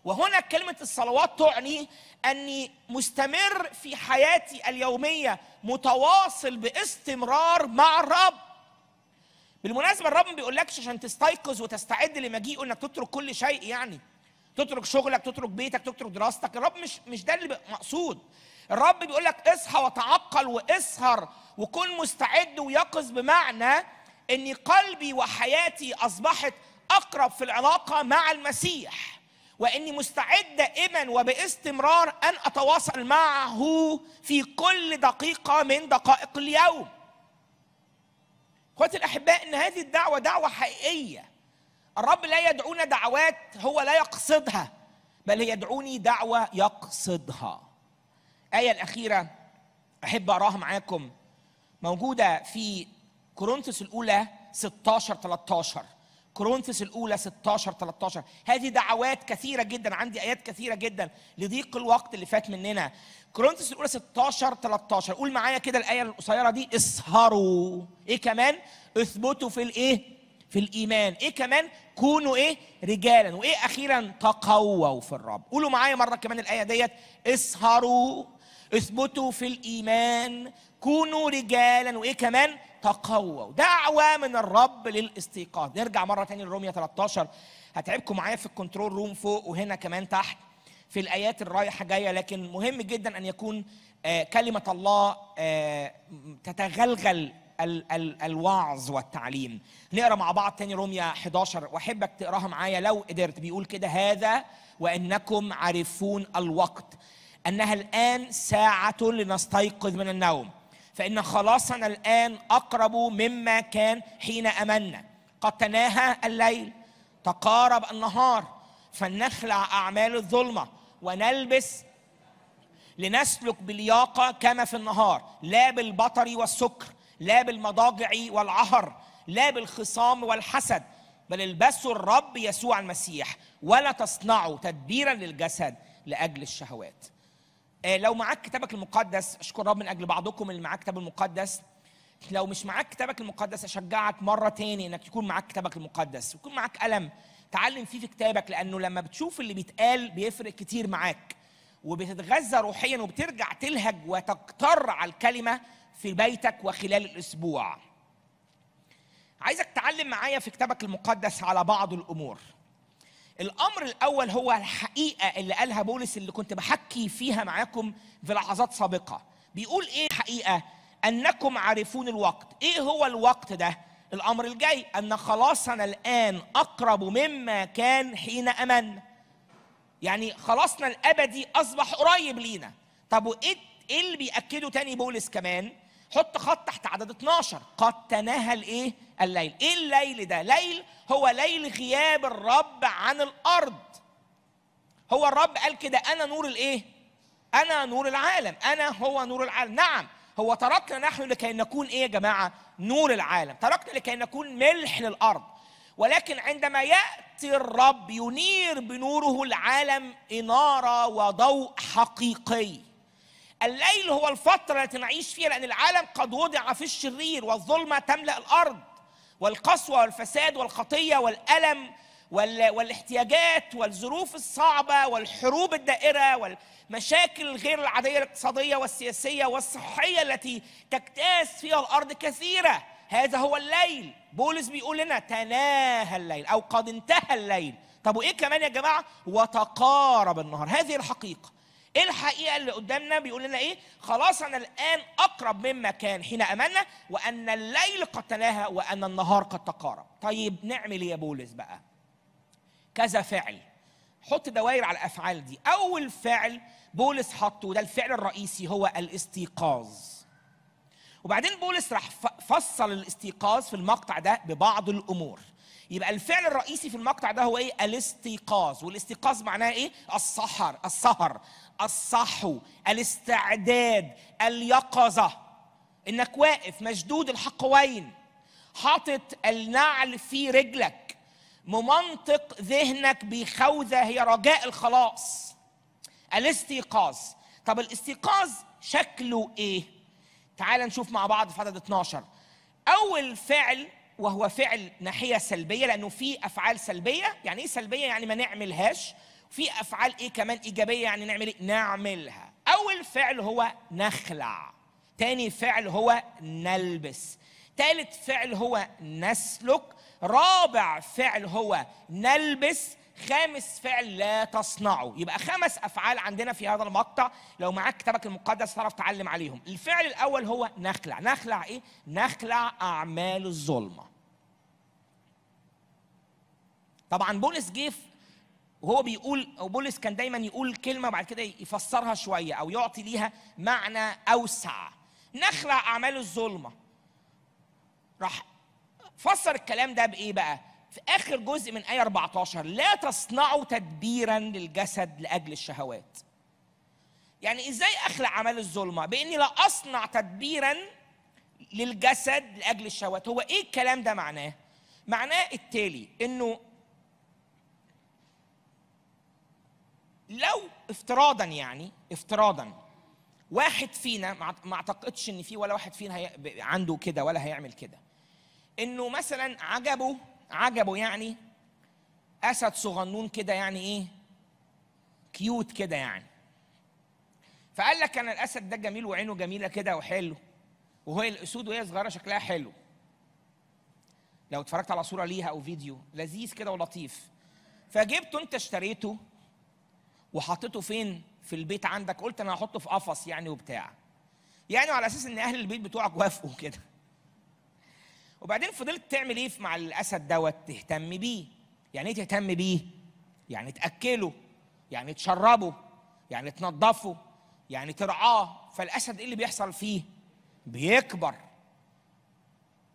وهنا كلمة الصلوات تعني أني مستمر في حياتي اليومية، متواصل باستمرار مع الرب. بالمناسبة الرب ما بيقولكش عشان تستيقظ وتستعد لمجيئه إنك تترك كل شيء، يعني تترك شغلك، تترك بيتك، تترك دراستك. الرب مش ده اللي مقصود. الرب بيقولك اصحى وتعقل واسهر وكن مستعد ويقظ، بمعنى أن قلبي وحياتي أصبحت أقرب في العلاقة مع المسيح، واني مستعد دائما وباستمرار ان اتواصل معه في كل دقيقه من دقائق اليوم. اخواتي الاحباء، ان هذه الدعوه دعوه حقيقيه. الرب لا يدعونا دعوات هو لا يقصدها، بل يدعوني دعوه يقصدها. الايه الاخيره احب اقراها معاكم، موجوده في كورنثوس الاولى 16:13. كورنثوس الاولى 16:13. هذه دعوات كثيره جدا، عندي ايات كثيره جدا لضيق الوقت اللي فات مننا. كورنثوس الاولى 16:13، قول معايا كده الايه القصيره دي: اسهروا، ايه كمان؟ اثبتوا في الايه؟ في الايمان، ايه كمان؟ كونوا ايه؟ رجالا، وايه اخيرا؟ تقووا في الرب. قولوا معايا مره كمان الايه ديت: اسهروا، اثبتوا في الايمان، كونوا رجالا، وايه كمان؟ تقووا. دعوة من الرب للاستيقاظ. نرجع مرة تاني لرومية 13. هتعبكم معايا في الكنترول روم فوق وهنا كمان تحت في الآيات الرايحة جاية، لكن مهم جدا أن يكون كلمة الله تتغلغل الوعظ والتعليم. نقرأ مع بعض تاني رومية 11 وأحبك تقراها معايا لو قدرت. بيقول كده: هذا وأنكم عارفون الوقت، أنها الآن ساعة لنستيقظ من النوم، فإن خلاصنا الآن أقرب مما كان حين أمنا. قد تناهى الليل، تقارب النهار، فلنخلع أعمال الظلمة ونلبس، لنسلك بلياقة كما في النهار، لا بالبطر والسكر، لا بالمضاجع والعهر، لا بالخصام والحسد، بل البسوا الرب يسوع المسيح، ولا تصنعوا تدبيرا للجسد لأجل الشهوات. لو معاك كتابك المقدس، اشكر رب من اجل بعضكم اللي معاك كتاب المقدس. لو مش معاك كتابك المقدس، اشجعك مره تاني انك يكون معاك كتابك المقدس، ويكون معاك قلم تعلم فيه في كتابك، لانه لما بتشوف اللي بيتقال بيفرق كتير معاك، وبتتغذى روحيا، وبترجع تلهج وتقتر على الكلمه في بيتك وخلال الاسبوع. عايزك تعلم معايا في كتابك المقدس على بعض الامور. الأمر الأول هو الحقيقة اللي قالها بولس، اللي كنت بحكي فيها معاكم في لحظات سابقة. بيقول إيه الحقيقة؟ أنكم عارفون الوقت. إيه هو الوقت ده؟ الأمر الجاي، أن خلاصنا الآن أقرب مما كان حين أمنا. يعني خلاصنا الأبدي أصبح قريب لينا. طب وإيه اللي بيأكده تاني بولس كمان؟ حط خط تحت عدد 12: قد تناهى الايه؟ الليل. ايه الليل ده؟ ليل هو ليل غياب الرب عن الارض. هو الرب قال كده: انا نور الايه؟ انا نور العالم، انا هو نور العالم. نعم، هو تركنا نحن لكي نكون ايه يا جماعه؟ نور العالم. تركنا لكي نكون ملح للارض، ولكن عندما ياتي الرب ينير بنوره العالم اناره وضوء حقيقي. الليل هو الفترة التي نعيش فيها، لأن العالم قد وضع في الشرير، والظلمة تملأ الأرض، والقسوة والفساد والخطية والألم والاحتياجات والظروف الصعبة والحروب الدائرة والمشاكل الغير العادية الاقتصادية والسياسية والصحية التي تجتاز فيها الأرض كثيرة. هذا هو الليل. بولس بيقول لنا تناهى الليل أو قد انتهى الليل. طب وإيه كمان يا جماعة؟ وتقارب النهار. هذه الحقيقة. ايه الحقيقه اللي قدامنا؟ بيقول لنا ايه؟ خلاصنا الان اقرب مما كان حين املنا، وان الليل قد تناهى، وان النهار قد تقارب. طيب نعمل ايه يا بولس بقى؟ كذا فعل. حط دوائر على الافعال دي. اول فعل بولس حطه، وده الفعل الرئيسي، هو الاستيقاظ. وبعدين بولس راح فصل الاستيقاظ في المقطع ده ببعض الامور. يبقى الفعل الرئيسي في المقطع ده هو ايه؟ الاستيقاظ. والاستيقاظ معناه ايه؟ السحر، السهر، الصحو، الاستعداد، اليقظة، انك واقف مشدود الحقوين، حاطط النعل في رجلك، ممنطق ذهنك بخوذة هي رجاء الخلاص. الاستيقاظ. طب الاستيقاظ شكله ايه؟ تعال نشوف مع بعض في عدد 12. اول فعل وهو فعل ناحية سلبية، لأنه في أفعال سلبية. يعني إيه سلبية؟ يعني ما نعملهاش. في أفعال إيه كمان إيجابية، يعني نعمل إيه؟ نعملها. أول فعل هو نخلع، تاني فعل هو نلبس، ثالث فعل هو نسلك، رابع فعل هو نلبس، خامس فعل لا تصنعوا. يبقى 5 أفعال عندنا في هذا المقطع، لو معاك كتابك المقدس تعرف تعلم عليهم. الفعل الأول هو نخلع. نخلع إيه؟ نخلع أعمال الظلمة. طبعا بولس جه وهو بيقول، أو بولس كان دايما يقول كلمة وبعد كده يفسرها شوية أو يعطي ليها معنى أوسع. نخلع أعمال الظلمة، راح فسر الكلام ده بإيه بقى؟ في آخر جزء من آية 14، لا تصنعوا تدبيراً للجسد لأجل الشهوات. يعني إزاي أخلع أعمال الظلمة؟ بإني لا أصنع تدبيراً للجسد لأجل الشهوات. هو إيه الكلام ده معناه؟ معناه التالي، إنه لو افتراضاً، يعني افتراضاً واحد فينا، ما أعتقدش إن في ولا واحد فينا عنده كده ولا هيعمل كده، إنه مثلاً عجبه يعني أسد صغنون كده، يعني إيه؟ كيوت كده يعني. فقال لك أنا الأسد ده جميل وعينه جميلة كده وحلو، وهي الأسود وهي صغيرة شكلها حلو. لو اتفرجت على صورة ليها أو فيديو لذيذ كده ولطيف، فجبته أنت اشتريته وحطيته فين؟ في البيت عندك، قلت أنا هحطه في قفص يعني وبتاع، يعني على أساس إن أهل البيت بتوعك وافقوا كده. وبعدين فضلت تعمل ايه مع الاسد دوت؟ تهتم بيه. يعني ايه تهتم بيه؟ يعني تاكله، يعني تشربه، يعني تنظفه، يعني ترعاه. فالاسد ايه اللي بيحصل فيه؟ بيكبر.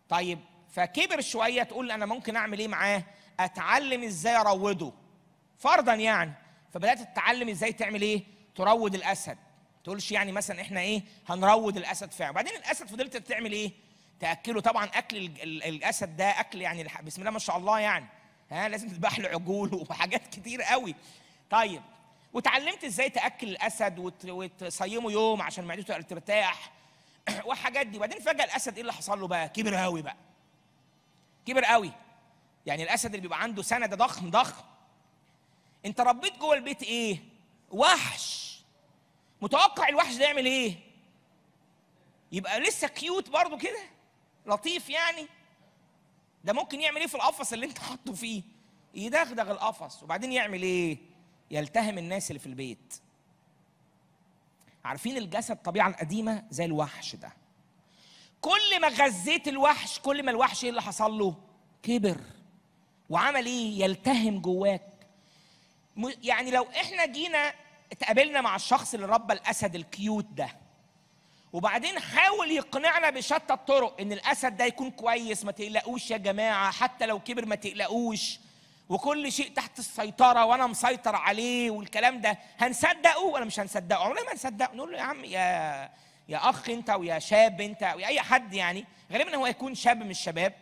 طيب فكبر شويه، تقول انا ممكن اعمل ايه معاه؟ اتعلم ازاي اروده فرضا يعني. فبدات تتعلم ازاي تعمل ايه؟ تروض الاسد. تقولش يعني مثلا احنا ايه هنروض الاسد فعلا. وبعدين الاسد فضلت تعمل ايه؟ تاكله. طبعا اكل الاسد ده اكل يعني بسم الله ما شاء الله يعني، ها لازم تذبح له عجول وحاجات كتير قوي. طيب وتعلمت ازاي تاكل الاسد وتصيمه يوم عشان معدته ترتاح والحاجات دي. وبعدين فجاه الاسد ايه اللي حصل له بقى؟ كبر قوي بقى، كبر قوي. يعني الاسد اللي بيبقى عنده سنه ده ضخم ضخم. انت ربيت جوه البيت ايه؟ وحش. متوقع الوحش ده يعمل ايه؟ يبقى لسه كيوت برضه كده لطيف يعني. ده ممكن يعمل ايه في القفص اللي انت حاطه فيه؟ يدغدغ القفص. وبعدين يعمل ايه؟ يلتهم الناس اللي في البيت. عارفين الجسد طبيعه القديمه زي الوحش ده، كل ما غذيت الوحش كل ما الوحش ايه اللي حصل له؟ كبر وعمل ايه؟ يلتهم جواك. يعني لو احنا جينا اتقابلنا مع الشخص اللي ربى الاسد الكيوت ده، وبعدين حاول يقنعنا بشتى الطرق ان الاسد ده يكون كويس، ما تقلقوش يا جماعه حتى لو كبر ما تقلقوش، وكل شيء تحت السيطره وانا مسيطر عليه والكلام ده، هنصدقه ولا مش هنصدقه؟ عمرنا ما هنصدقه. نقول له يا عم يا اخ انت، ويا شاب انت، ويا اي حد يعني. غالبا هو هيكون شاب من الشباب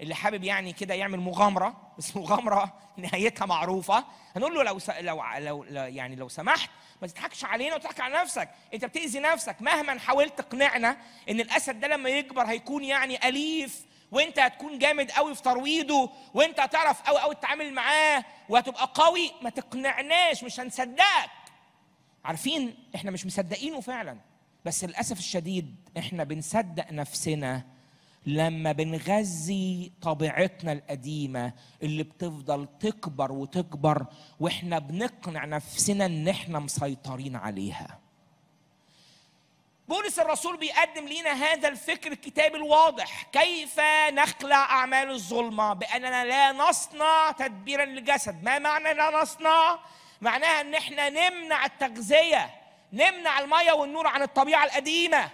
اللي حابب يعني كده يعمل مغامره، بس مغامره نهايتها معروفه. هنقول له لو سمحت ما تضحكش علينا وتضحك على نفسك، انت بتأذي نفسك. مهما حاولت تقنعنا ان الاسد ده لما يكبر هيكون يعني اليف، وانت هتكون جامد قوي في ترويضه، وانت هتعرف قوي قوي تتعامل معاه وهتبقى قوي، ما تقنعناش مش هنصدقك. عارفين احنا مش مصدقينه فعلا، بس للاسف الشديد احنا بنصدق نفسنا لما بنغذي طبيعتنا القديمة اللي بتفضل تكبر وتكبر، واحنا بنقنع نفسنا ان احنا مسيطرين عليها. بولس الرسول بيقدم لينا هذا الفكر الكتابي الواضح، كيف نخلع أعمال الظلمة؟ بأننا لا نصنع تدبيراً للجسد. ما معنى لا نصنع؟ معناها ان احنا نمنع التغذية، نمنع المية والنور عن الطبيعة القديمة.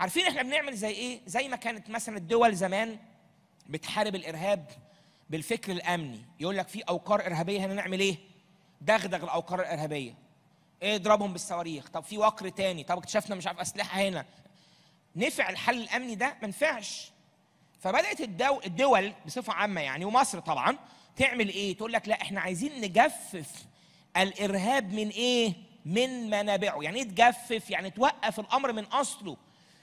عارفين احنا بنعمل زي ايه؟ زي ما كانت مثلا الدول زمان بتحارب الارهاب بالفكر الامني، يقول لك في اوقار ارهابيه هنا، نعمل ايه؟ دغدغ الاوقار الارهابيه، اضربهم بالصواريخ. طب في وقر تاني، طب اكتشفنا مش عارف اسلحه هنا، نفع الحل الامني ده؟ ما نفعش. فبدات الدول بصفه عامه يعني، ومصر طبعا، تعمل ايه؟ تقول لك لا احنا عايزين نجفف الارهاب من ايه؟ من منابعه. يعني ايه تجفف؟ يعني توقف الامر من اصله.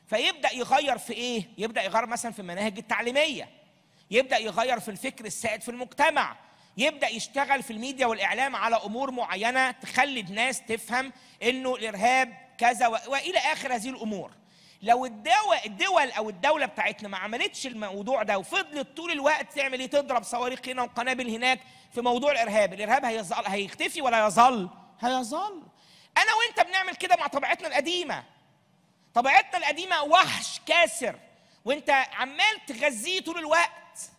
فيبدأ يغير في إيه؟ يبدأ يغير مثلا في المناهج التعليمية، يبدأ يغير في الفكر السائد في المجتمع، يبدأ يشتغل في الميديا والإعلام على أمور معينة تخلي الناس تفهم إنه الإرهاب كذا وإلى آخر هذه الأمور. لو الدول أو الدولة بتاعتنا ما عملتش الموضوع ده وفضلت طول الوقت تعمل إيه؟ تضرب صواريخ هنا وقنابل هناك في موضوع الإرهاب، الإرهاب هيختفي ولا يظل؟ هيظل. أنا وأنت بنعمل كده مع طبيعتنا القديمة. طبيعتنا القديمة وحش كاسر، وأنت عمال تغذيه طول الوقت.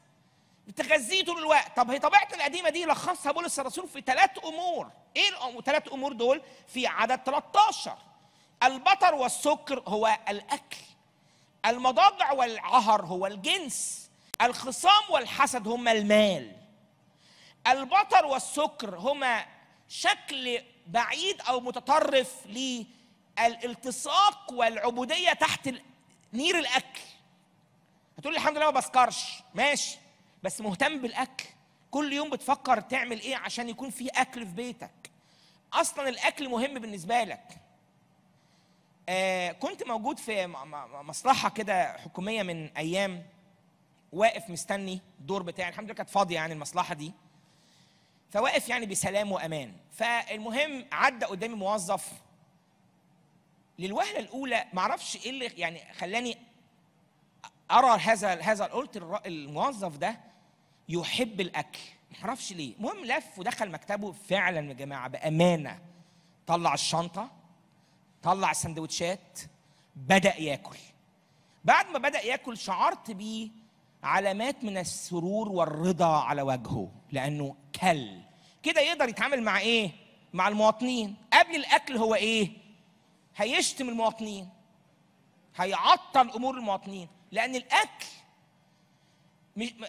بتغذيه طول الوقت. طب هي طبيعتنا القديمة دي لخصها بولس الرسول في ثلاث أمور. إيه الثلاث أمور دول؟ في عدد 13. البطر والسكر هو الأكل. المضاجع والعهر هو الجنس. الخصام والحسد هما المال. البطر والسكر هما شكل بعيد أو متطرف للالتصاق والعبودية تحت نير الأكل. هتقول لي الحمد لله ما بسكرش، ماشي، بس مهتم بالأكل، كل يوم بتفكر تعمل إيه عشان يكون في أكل في بيتك. أصلاً الأكل مهم بالنسبة لك. كنت موجود في مصلحة كده حكومية من أيام، واقف مستني الدور بتاعي، الحمد لله كانت فاضية يعني المصلحة دي. فواقف يعني بسلام وامان، فالمهم عدى قدامي موظف للوهله الاولى معرفش ايه اللي يعني خلاني ارى هذا قلت الموظف ده يحب الاكل، معرفش ليه، المهم لف ودخل مكتبه فعلا يا جماعه بامانه، طلع الشنطه، طلع السندوتشات، بدا ياكل. بعد ما بدا ياكل شعرت بيه علامات من السرور والرضا على وجهه، لانه كل كده يقدر يتعامل مع ايه؟ مع المواطنين. قبل الاكل هو ايه؟ هيشتم المواطنين، هيعطل امور المواطنين، لان الاكل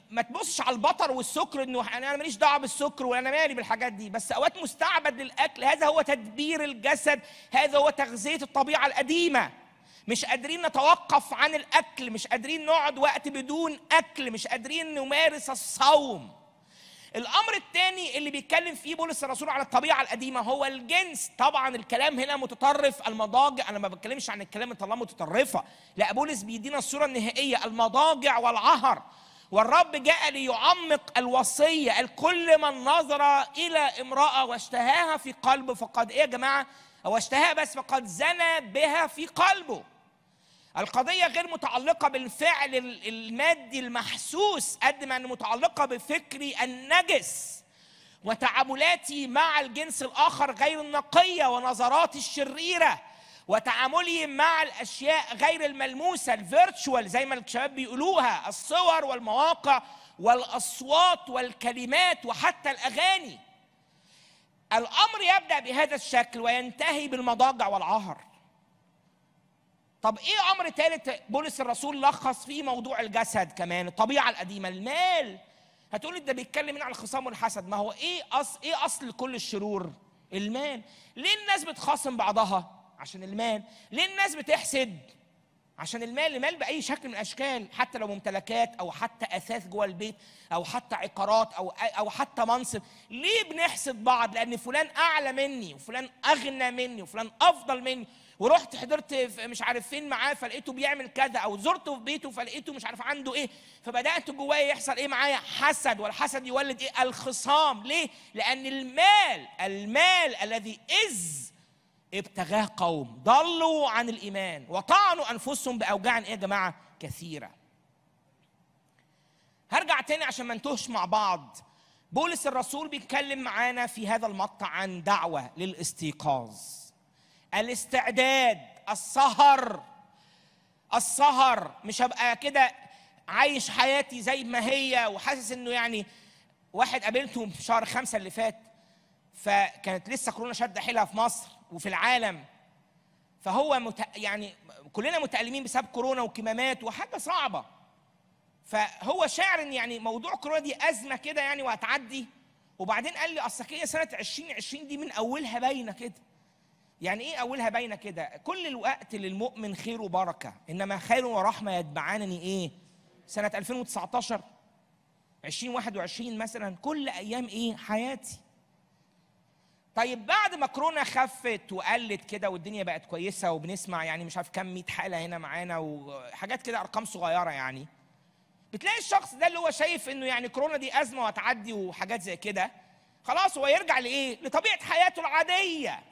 ما تبصش على البطر والسكر انه انا ماليش دعوه بالسكر وانا مالي بالحاجات دي، بس اوقات مستعبد للاكل. هذا هو تدبير الجسد، هذا هو تغذيه الطبيعه القديمه. مش قادرين نتوقف عن الاكل، مش قادرين نقعد وقت بدون اكل، مش قادرين نمارس الصوم. الامر الثاني اللي بيتكلم فيه بولس الرسول على الطبيعه القديمه هو الجنس. طبعا الكلام هنا متطرف، المضاجع، انا ما بتكلمش عن الكلام طالما متطرفه، لا، بولس بيدينا الصوره النهائيه، المضاجع والعهر. والرب جاء ليعمق الوصيه، الكل من نظر الى امراه واشتهاها في قلبه فقد ايه يا جماعه؟ او اشتهاها بس فقد زنى بها في قلبه. القضية غير متعلقة بالفعل المادي المحسوس قد ما أن متعلقة بفكري النجس وتعاملاتي مع الجنس الآخر غير النقية ونظراتي الشريرة وتعاملي مع الأشياء غير الملموسة، الفيرتشوال زي ما الشباب بيقولوها، الصور والمواقع والأصوات والكلمات وحتى الأغاني. الأمر يبدأ بهذا الشكل وينتهي بالمضاجع والعهر. طب ايه امر ثالث بولس الرسول لخص فيه موضوع الجسد كمان؟ الطبيعه القديمه، المال. هتقولي ده بيتكلم هنا عن الخصام والحسد، ما هو ايه اصل كل الشرور؟ المال. ليه الناس بتخاصم بعضها؟ عشان المال. ليه الناس بتحسد؟ عشان المال. المال باي شكل من الاشكال، حتى لو ممتلكات او حتى اثاث جوه البيت او حتى عقارات او حتى منصب. ليه بنحسد بعض؟ لان فلان اعلى مني وفلان اغنى مني وفلان افضل مني، ورحت حضرت مش عارف فين معاه فلقيته بيعمل كذا، او زرته في بيته فلقيته مش عارف عنده ايه، فبدات جوايا يحصل ايه معايا؟ حسد. والحسد يولد ايه؟ الخصام. ليه؟ لان المال الذي اذ ابتغاه قوم ضلوا عن الايمان وطعنوا انفسهم باوجاع ايه يا جماعه؟ كثيره. هرجع تاني عشان ما نتوهش مع بعض. بولس الرسول بيتكلم معانا في هذا المقطع عن دعوه للاستيقاظ، الاستعداد، السهر. السهر مش هبقى كده عايش حياتي زي ما هي وحاسس انه يعني. واحد قابلته في شهر 5 اللي فات، فكانت لسه كورونا شاده حيلها في مصر وفي العالم، فهو يعني كلنا متألمين بسبب كورونا وكمامات وحاجه صعبه، فهو شاعر ان يعني موضوع كورونا دي ازمه كده يعني وهتعدي. وبعدين قال لي اصل هي سنه 2020 دي من اولها باينه كده. يعني ايه اولها باينه كده؟ كل الوقت للمؤمن خير وبركه، انما خير ورحمه يتبعانني ايه؟ سنه 2019 2021 مثلا، كل ايام ايه؟ حياتي. طيب بعد ما كورونا خفت وقلت كده والدنيا بقت كويسه وبنسمع يعني مش عارف كام 100 حاله هنا معانا وحاجات كده ارقام صغيره، يعني بتلاقي الشخص ده اللي هو شايف انه يعني كورونا دي ازمه وهتعدي وحاجات زي كده، خلاص هو يرجع لايه؟ لطبيعه حياته العاديه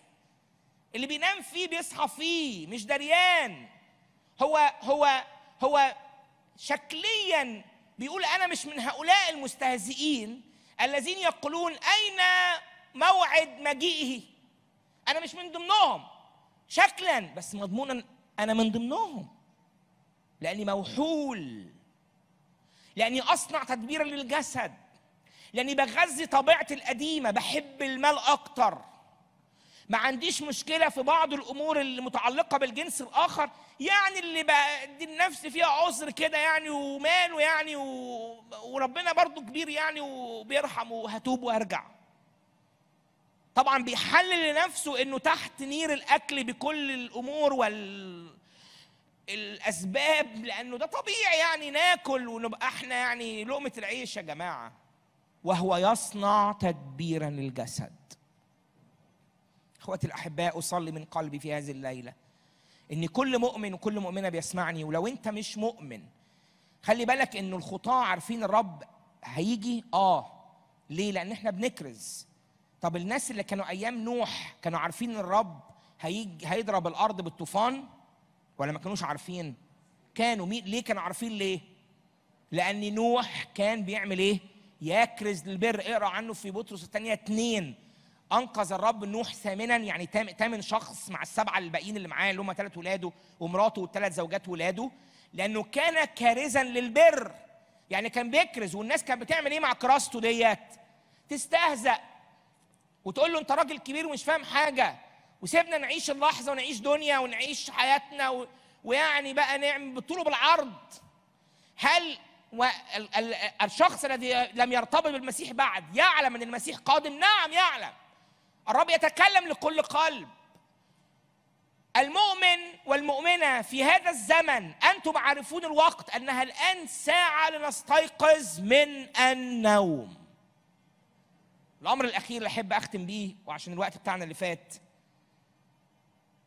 اللي بينام فيه بيصحى فيه، مش دريان. هو شكليا بيقول انا مش من هؤلاء المستهزئين الذين يقولون اين موعد مجيئه، انا مش من ضمنهم شكلا، بس مضمونا انا من ضمنهم، لاني موحول، لاني اصنع تدبيرا للجسد، لاني بغذي طبيعتي القديمه، بحب المال اكتر، ما عنديش مشكله في بعض الامور المتعلقه بالجنس الاخر، يعني اللي بدي النفس فيها عذر كده يعني وماله يعني وربنا برضو كبير يعني وبيرحم وهتوب وهرجع. طبعا بيحلل لنفسه انه تحت نير الاكل بكل الامور والاسباب، لانه ده طبيعي يعني ناكل ونبقى احنا يعني لقمه العيش يا جماعه. وهو يصنع تدبيرا للجسد. اخواتي الاحباء، اصلي من قلبي في هذه الليله ان كل مؤمن وكل مؤمنه بيسمعني، ولو انت مش مؤمن خلي بالك ان الخطاه عارفين الرب هيجي. ليه؟ لان احنا بنكرز. طب الناس اللي كانوا ايام نوح كانوا عارفين الرب هيجي هيضرب الارض بالطوفان ولا ما كانوش عارفين؟ كانوا. ليه كانوا عارفين؟ ليه؟ لان نوح كان بيعمل ايه؟ يكرز للبر. اقرا عنه في بطرس الثانيه 2. انقذ الرب نوح 8، يعني 8 شخص مع ال7 الباقيين اللي معاه اللي هم 3 ولاده ومراته و3 زوجات ولاده، لانه كان كارزا للبر، يعني كان بيكرز. والناس كانت بتعمل ايه مع كراسته ديت؟ تستهزأ وتقول له انت راجل كبير ومش فاهم حاجه، وسيبنا نعيش اللحظه ونعيش دنيا ونعيش حياتنا ويعني بقى نعمل بالطول وبالعرض. هل الشخص الذي لم يرتبط بالمسيح بعد يعلم ان المسيح قادم؟ نعم يعلم. الرب يتكلم لكل قلب. المؤمن والمؤمنه في هذا الزمن، انتم عارفون الوقت، انها الان ساعه لنستيقظ من النوم. الامر الاخير اللي احب اختم بيه وعشان الوقت بتاعنا اللي فات،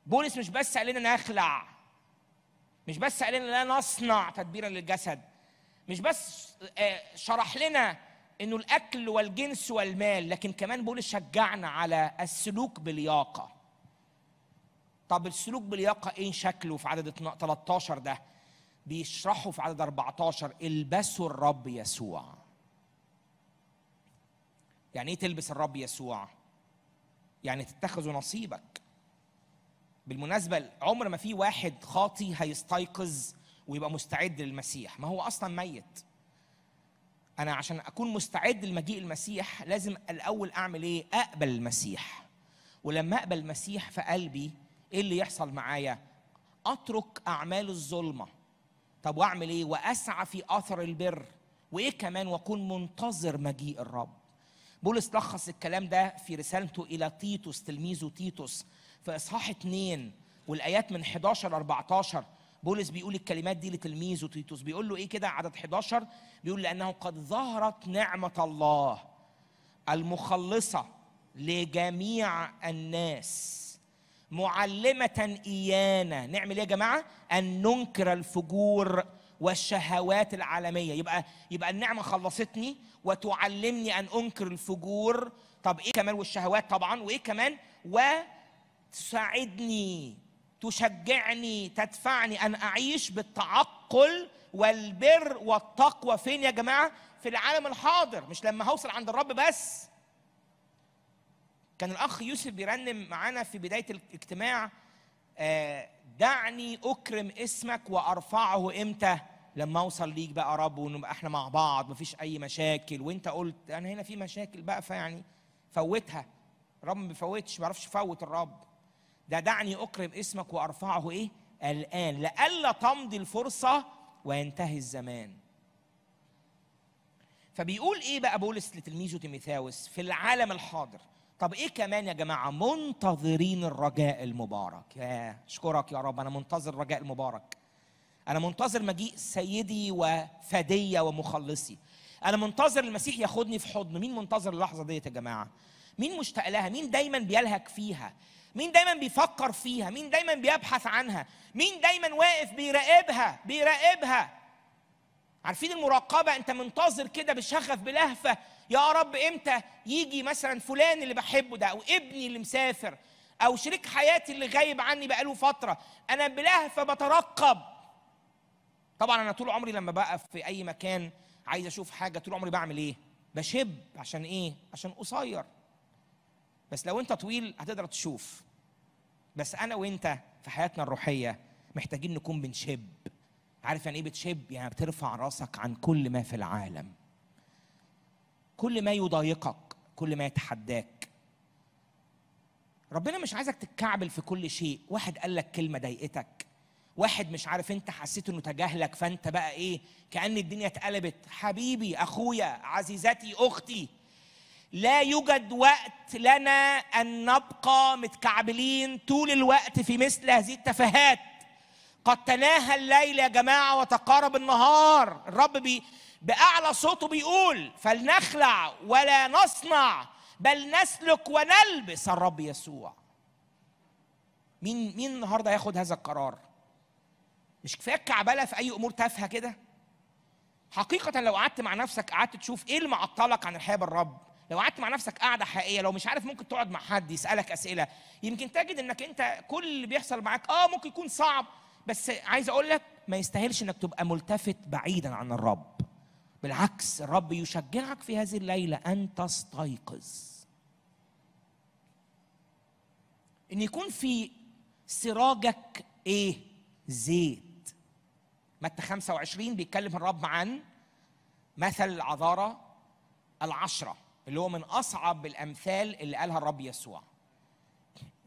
بولس مش بس قال لنا نخلع، مش بس قال لنا لا نصنع تدبيرا للجسد، مش بس شرح لنا انه الاكل والجنس والمال، لكن كمان بولس شجعنا على السلوك بلياقه. طب السلوك بلياقه ايه شكله؟ في عدد 13 ده بيشرحه، في عدد 14 البسوا الرب يسوع. يعني ايه تلبس الرب يسوع؟ يعني تتخذوا نصيبك. بالمناسبه عمر ما في واحد خاطي هيستيقظ ويبقى مستعد للمسيح، ما هو اصلا ميت. انا عشان اكون مستعد لمجيء المسيح لازم الاول اعمل ايه؟ اقبل المسيح. ولما اقبل المسيح في قلبي ايه اللي يحصل معايا؟ اترك اعمال الظلمه. طب واعمل ايه؟ واسعى في اثر البر، وايه كمان؟ واكون منتظر مجيء الرب. بولس لخص الكلام ده في رسالته إلى تيتوس، تلميذه تيتوس، في إصحاح 2 والآيات من 11-14. بولس بيقول الكلمات دي لتلميذه تيتوس، بيقول له إيه كده؟ عدد 11 بيقول لأنه قد ظهرت نعمة الله المخلصة لجميع الناس معلمة إيانا. نعمل إيه يا جماعة؟ أن ننكر الفجور والشهوات العالمية. يبقى النعمة خلصتني وتعلمني أن أنكر الفجور. طب إيه كمان؟ والشهوات طبعا. وإيه كمان؟ وتساعدني، تشجعني، تدفعني أن أعيش بالتعقل والبر والتقوى. فين يا جماعة؟ في العالم الحاضر، مش لما هوصل عند الرب بس. كان الأخ يوسف بيرنم معانا في بداية الاجتماع، دعني أكرم اسمك وأرفعه. إمتى؟ لما أوصل ليك بقى رب ونبقى إحنا مع بعض، مفيش أي مشاكل. وأنت قلت أنا هنا في مشاكل بقى، فيعني فوتها. الرب ما بيفوتش، ما أعرفش أفوت الرب. ده دعني أكرم اسمك وأرفعه إيه؟ الآن، لئلا تمضي الفرصة وينتهي الزمان. فبيقول إيه بقى بولس لتلميذه تيموثاوس؟ في العالم الحاضر. طب ايه كمان يا جماعه؟ منتظرين الرجاء المبارك. يا اشكرك يا رب، انا منتظر الرجاء المبارك، انا منتظر مجيء سيدي وفديه ومخلصي، انا منتظر المسيح ياخدني في حضنه. مين منتظر اللحظه ديت يا جماعه؟ مين مشتاق لها؟ مين دايما بيلهج فيها؟ مين دايما بيفكر فيها؟ مين دايما بيبحث عنها؟ مين دايما واقف بيراقبها؟ عارفين المراقبة، أنت منتظر كده بشغف بلهفة، يا رب إمتى يجي مثلا فلان اللي بحبه ده، أو ابني اللي مسافر، أو شريك حياتي اللي غايب عني بقاله فترة، أنا بلهفة بترقب. طبعا أنا طول عمري لما بقف في أي مكان عايز أشوف حاجة طول عمري بعمل إيه؟ بشب. عشان إيه؟ عشان قصير. بس لو أنت طويل هتقدر تشوف. بس أنا وأنت في حياتنا الروحية محتاجين نكون بنشب. عارف يعني ايه بتشب؟ يعني بترفع راسك عن كل ما في العالم، كل ما يضايقك، كل ما يتحداك. ربنا مش عايزك تتكعبل في كل شيء. واحد قال لك كلمة ضايقتك، واحد مش عارف، انت حسيت انه تجاهلك، فانت بقى ايه، كأن الدنيا اتقلبت. حبيبي، اخويا، عزيزتي، اختي، لا يوجد وقت لنا ان نبقى متكعبلين طول الوقت في مثل هذه التفاهات. قد تناهى الليل يا جماعة وتقارب النهار. الرب بأعلى صوته بيقول فلنخلع ولا نصنع بل نسلك ونلبس الرب يسوع. مين النهاردة ياخد هذا القرار؟ مش كفاية الكعبلة في أي أمور تافهة كده؟ حقيقة لو قعدت مع نفسك، قعدت تشوف إيه اللي معطلك عن الحياة بالرب، لو قعدت مع نفسك قاعدة حقيقية، لو مش عارف ممكن تقعد مع حد يسألك أسئلة، يمكن تجد إنك أنت كل اللي بيحصل معاك ممكن يكون صعب، بس عايز اقول لك ما يستاهلش انك تبقى ملتفت بعيدا عن الرب. بالعكس، الرب يشجعك في هذه الليله ان تستيقظ، ان يكون في سراجك ايه؟ زيت. متى 25 بيتكلم الرب عن مثل العذاره العشره، اللي هو من اصعب الامثال اللي قالها الرب يسوع.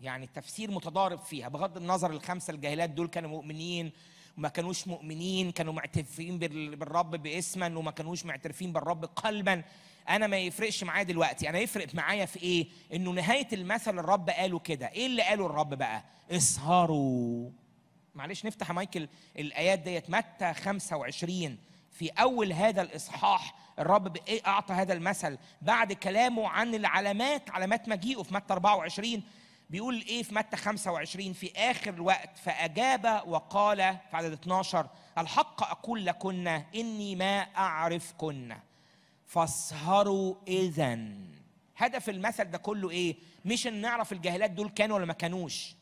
يعني التفسير متضارب فيها، بغض النظر الخمسة الجاهلات دول كانوا مؤمنين وما كانوش مؤمنين، كانوا معترفين بالرب باسما وما كانوش معترفين بالرب قلبا. أنا ما يفرقش معايا دلوقتي، أنا يفرق معايا في إيه؟ إنه نهاية المثل الرب قاله كده. إيه اللي قاله الرب بقى؟ اسهروا. معلش نفتح مايكل الآيات ديت، متى 25 في أول هذا الإصحاح الرب بإيه أعطى هذا المثل بعد كلامه عن العلامات، علامات مجيئه في متى 24. بيقول ايه في متى 25 في اخر الوقت؟ فاجاب وقال في عدد 12 الحق اقول لكن اني ما اعرفكن فاسهروا اذا. هدف المثل ده كله ايه؟ مش ان نعرف الجاهلات دول كانوا ولا ما كانوش.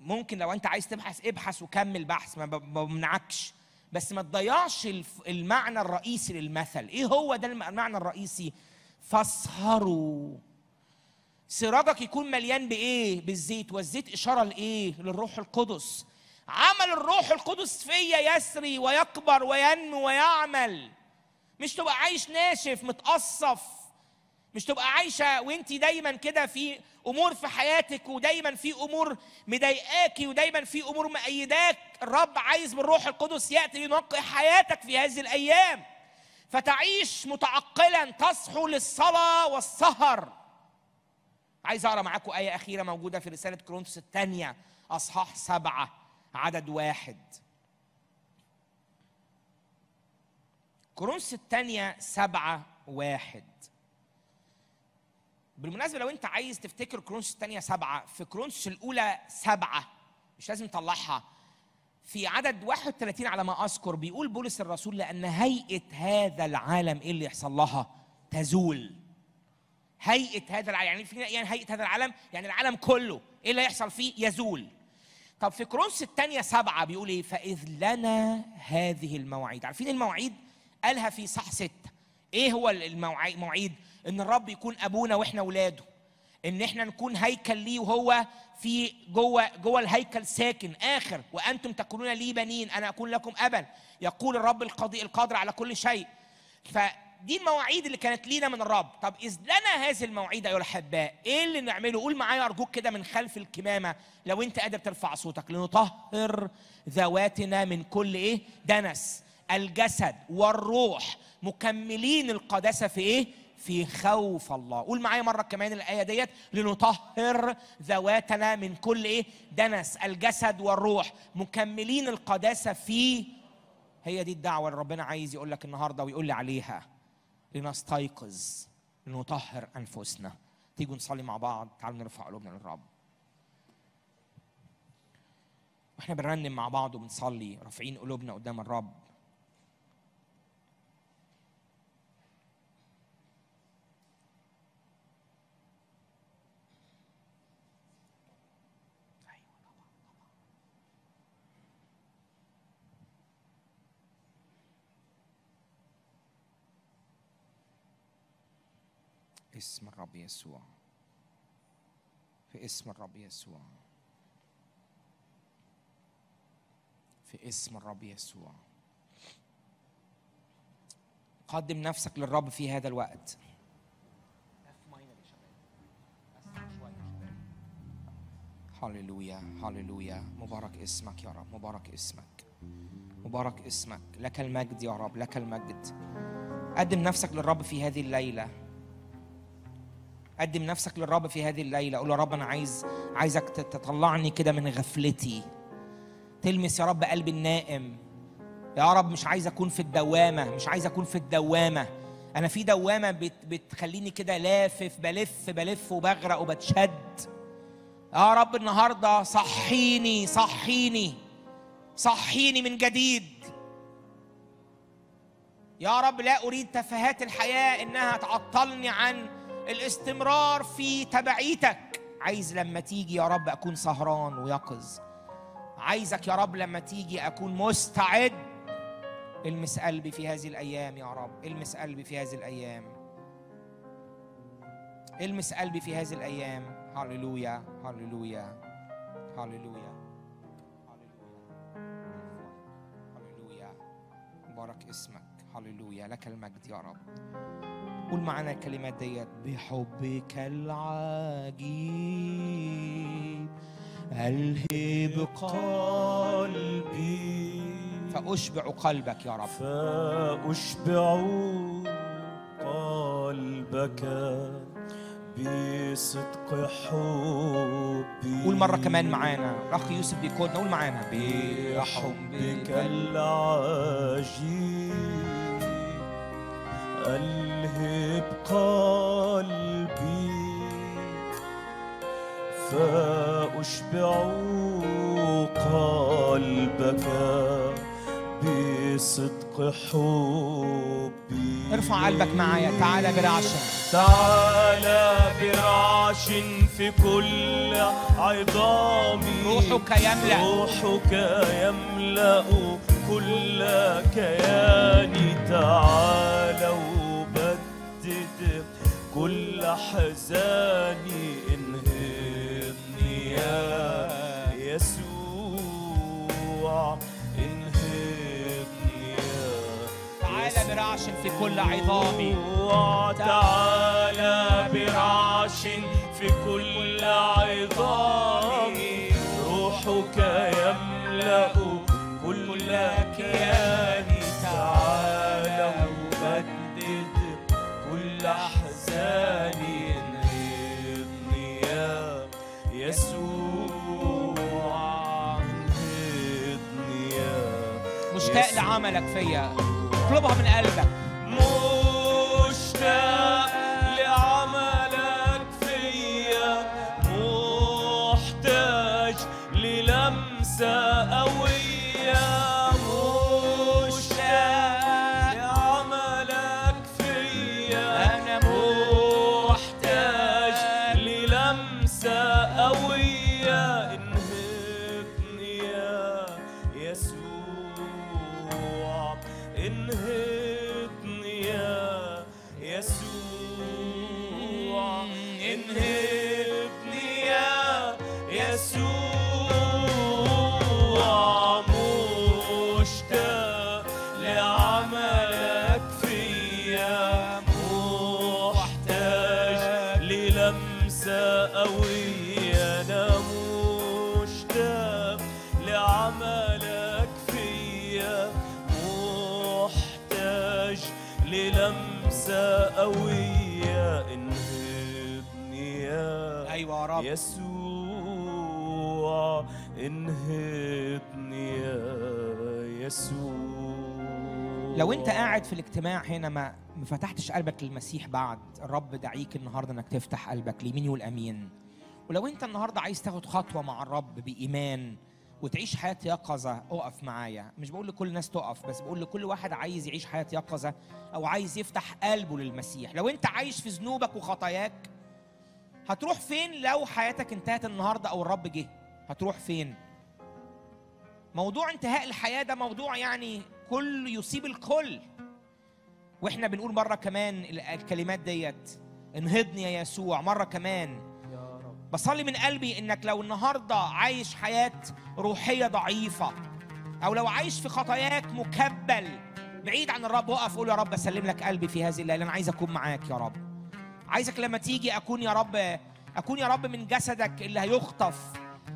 ممكن لو انت عايز تبحث ابحث وكمل بحث، ما بمنعكش، بس ما تضيعش المعنى الرئيسي للمثل. ايه هو ده المعنى الرئيسي؟ فاسهروا. سراجك يكون مليان بايه؟ بالزيت. والزيت اشاره لايه؟ للروح القدس. عمل الروح القدس فيا يسري ويكبر وينمو ويعمل. مش تبقى عايش ناشف متقصف، مش تبقى عايشه وانتي دايما كده في امور في حياتك، ودايما في امور مضايقاكي، ودايما في امور مأيداك. الرب عايز بالروح القدس ياتي ينقي حياتك في هذه الايام، فتعيش متعقلا، تصحو للصلاه والسهر. عايز اقرا معاكم آية أخيرة موجودة في رسالة كورنثوس الثانية أصحاح 7 عدد 1. كورنثوس الثانية 7:1. بالمناسبة لو أنت عايز تفتكر كورنثوس الثانية 7، في كورنثوس الأولى 7، مش لازم تطلعها. في عدد 31 على ما أذكر بيقول بولس الرسول لأن هيئة هذا العالم إيه اللي يحصل لها؟ تزول. هيئة هذا العالم، يعني في هيئة هذا العالم، يعني العالم كله، إيه اللي هيحصل فيه؟ يزول. طب في كورنثوس الثانية 7 بيقول إيه؟ فإذ لنا هذه المواعيد. عارفين المواعيد؟ قالها في صح 6. إيه هو المواعيد؟ إن الرب يكون أبونا وإحنا ولاده، إن إحنا نكون هيكل ليه وهو في جوه الهيكل ساكن. آخر وأنتم تكونون لي بنين أنا أكون لكم أبا، يقول الرب القادر على كل شيء. دي المواعيد اللي كانت لينا من الرب. طب إذ لنا هذه المواعيد أيها الأحباء، إيه اللي نعمله؟ قول معايا أرجوك كده من خلف الكمامة لو أنت قادر ترفع صوتك. لنطهر ذواتنا من كل إيه؟ دنس الجسد والروح، مكملين القداسة في إيه؟ في خوف الله. قول معايا مرة كمان الآية ديت، لنطهر ذواتنا من كل إيه؟ دنس الجسد والروح، مكملين القداسة في. هي دي الدعوة اللي ربنا عايز يقول لك النهاردة ويقول لي عليها. لنستيقظ، لنطهر أنفسنا، تيجوا نصلي مع بعض. تعالوا نرفع قلوبنا للرب واحنا بنرنم مع بعض وبنصلي رافعين قلوبنا قدام الرب. اسم الرب يسوع، في اسم الرب يسوع، في اسم الرب يسوع. قدم نفسك للرب في هذا الوقت. هللويا هللويا. مبارك اسمك يا رب، مبارك اسمك، مبارك اسمك. لك المجد يا رب، لك المجد. قدم نفسك للرب في هذه الليلة، قدم نفسك للرب في هذه الليلة. قول يا رب أنا عايزك تطلعني كده من غفلتي، تلمس يا رب قلب النائم يا رب. مش عايز أكون في الدوامة، مش عايز أكون في الدوامة. أنا في دوامة بتخليني كده لافف، بلف وبغرق وبتشد. يا رب النهاردة صحيني صحيني صحيني من جديد يا رب. لا أريد تفاهات الحياة إنها تعطلني عن الاستمرار في تبعيتك. عايز لما تيجي يا رب أكون سهران ويقظ. عايزك يا رب لما تيجي أكون مستعد. المس قلبي في هذه الأيام يا رب، المس قلبي في هذه الأيام، المس قلبي في هذه الأيام. هللويا هللويا هللويا هللويا. مبارك اسمك. هللويا. لك المجد يا رب. قول معنا الكلمات ديت. بحبك العجيب ألهب قلبي، فأشبع قلبك يا رب، فأشبع قلبك بصدق حبي. قول مرة كمان معانا، الأخ يوسف بيقودنا. قول معانا بحبك العجيب ألهب قلبي، فأشبع قلبك بصدق حبي. ارفع قلبك معايا. تعالى برعش، تعالى برعش في كل عظامي، روحك يملأ، روحك يملأ كل كياني. تعالوا كل حزاني، انهضني يا يسوع، انهضني يا يسوع. تعال برعش في كل عظامي، تعال برعش في كل عظامي، روحك يملأ كل كياني. تعالوا بدد كل أحزاني، انهضني يا يسوع، انهضني يا يسوع. مشتاق لعملك فيا، اطلبها من قلبك. مشتاق لعملك فيا، محتاج للمسة قوية، قوية، انهضني يا يسوع، انهضني يا يسوع. لو انت قاعد في الاجتماع هنا ما فتحتش قلبك للمسيح بعد، الرب دعيك النهارده انك تفتح قلبك لمين يقول امين. ولو انت النهارده عايز تاخد خطوه مع الرب بايمان وتعيش حياه يقظه، اقف معايا. مش بقول لكل الناس تقف، بس بقول لكل واحد عايز يعيش حياه يقظه او عايز يفتح قلبه للمسيح. لو انت عايش في ذنوبك وخطاياك، هتروح فين لو حياتك انتهت النهارده او الرب جه؟ هتروح فين؟ موضوع انتهاء الحياه ده موضوع يعني كل يصيب الكل. واحنا بنقول مره كمان الكلمات ديت، انهضني يا يسوع. مره كمان بصلي من قلبي انك لو النهارده عايش حياه روحيه ضعيفه، او لو عايش في خطاياك مكبل بعيد عن الرب، وقف قول يا رب اسلم لك قلبي في هذه الليله، انا عايز اكون معاك يا رب. عايزك لما تيجي اكون يا رب من جسدك اللي هيخطف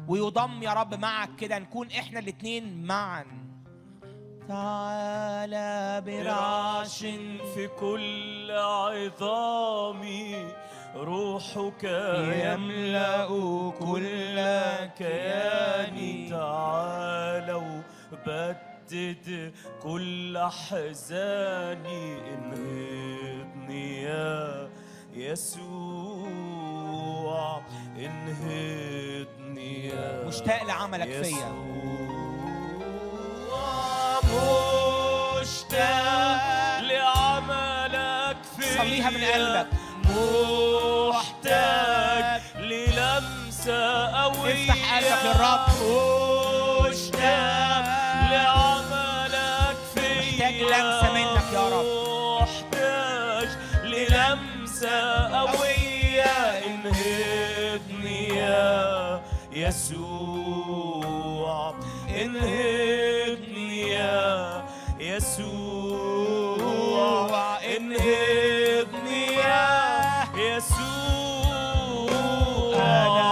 ويضم يا رب معك كده، نكون احنا الاثنين معا. تعالى برعش في كل عظامي، روحك يملأ كل كياني. تعالوا بدد كل حزاني، انهضني يا يسوع، انهضني يا مشتاق لعملك فيا، مشتاق لعملك فيا. صليها من قلبك، محتاج للمسة قوية. افتح قلبك للرب، مشتاق لعملك فيا، محتاج لمسة منك يا رب، محتاج للمسة قوية. انهضني يا يسوع، انهضني يا يسوع، انهضني يا يسوع. أنا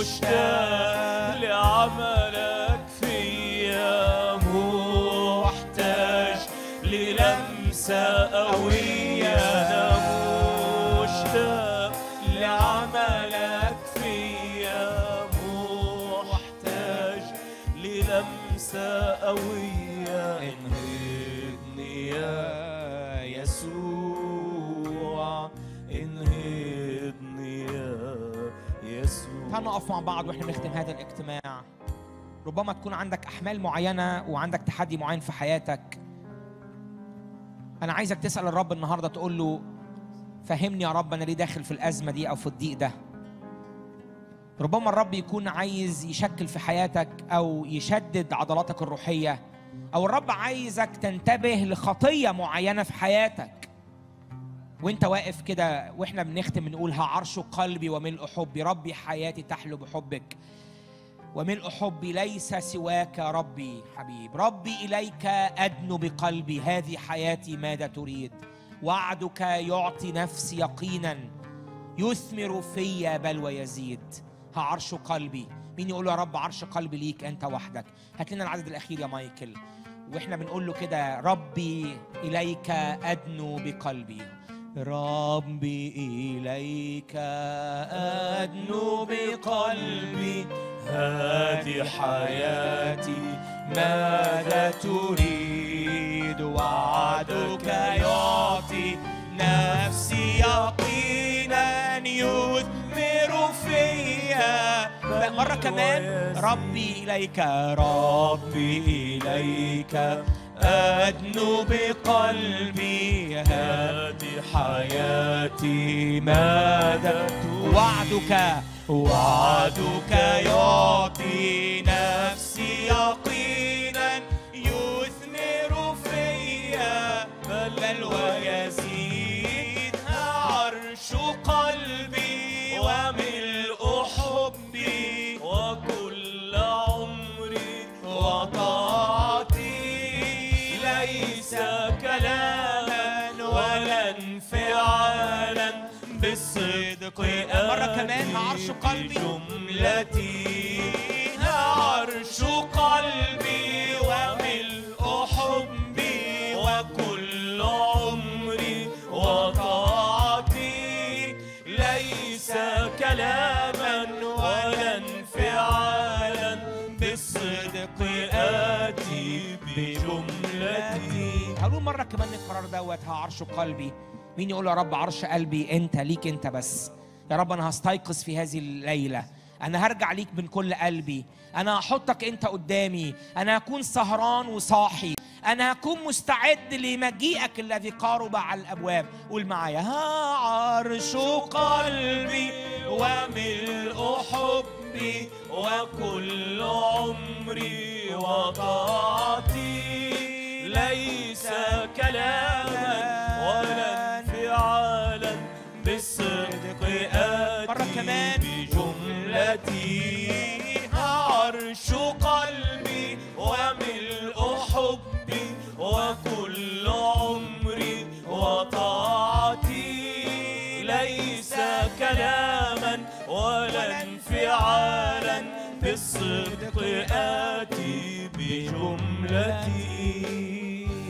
مشتاق لعملك فيا، محتاج للمسة قوية. أنا مشتاق لعملك فيا، محتاج للمسة قوية. انهضني يا يسوع، انهضني يا يسوع. تعالوا نقف مع بعض واحنا بنختم هذا الاجتماع. ربما تكون عندك احمال معينه وعندك تحدي معين في حياتك، انا عايزك تسال الرب النهارده تقول له فهمني يا رب انا ليه داخل في الازمه دي او في الضيق ده. ربما الرب يكون عايز يشكل في حياتك او يشدد عضلاتك الروحيه، او الرب عايزك تنتبه لخطيه معينه في حياتك. وانت واقف كده واحنا بنختم بنقولها، عرش قلبي وملء حبي، ربي حياتي تحلو بحبك وملء حبي ليس سواك ربي حبيب. ربي إليك أدنو بقلبي، هذه حياتي ماذا تريد. وعدك يعطي نفسي يقينا، يثمر في بل ويزيد. عرش قلبي، مين يقول يا رب عرش قلبي ليك أنت وحدك؟ هات لنا العدد الأخير يا مايكل واحنا بنقول له كده، ربي إليك أدنو بقلبي، ربي إليك أدنو بقلبي، هذه حياتي ماذا تريد. وعدك يعطي نفسي يقينا، يثمر فيها. مرة كمان، ربي إليك، ربي إليك أدنو بقلبي، هذه حياتي ماذا تريد. وعدك يعطي نفسي يقينا، يثمر فيا بل ويزيد. عرش قلبي وملء حبي، وكل عمري وطاعتي، ليس كلاما ولا انفعالا، بالصدق أمري بجملتي. عرش قلبي وملء حبي، وكل عمري وطاعتي، ليس كلاما ولا انفعالا، بالصدق آتي بجملتي. هنقول مرة كمان القرار دوت، ها عرش قلبي. مين يقول يا رب عرش قلبي أنت، ليك أنت بس يا رب، أنا هستيقظ في هذه الليلة، أنا هرجع ليك من كل قلبي، أنا هحطك أنت قدامي، أنا هكون سهران وصاحي، أنا هكون مستعد لمجيئك الذي قارب على الأبواب. قول معايا، ها عرش قلبي وملء حبي وكل عمري وطاعتي، ليس كلاما ولا انفعالا، بالصدق آتي بجملتي، عرش قلبي وملء حبي وكل عمري وطاعتي، ليس كلاما ولا انفعالا، بالصدق آتي بجملتي.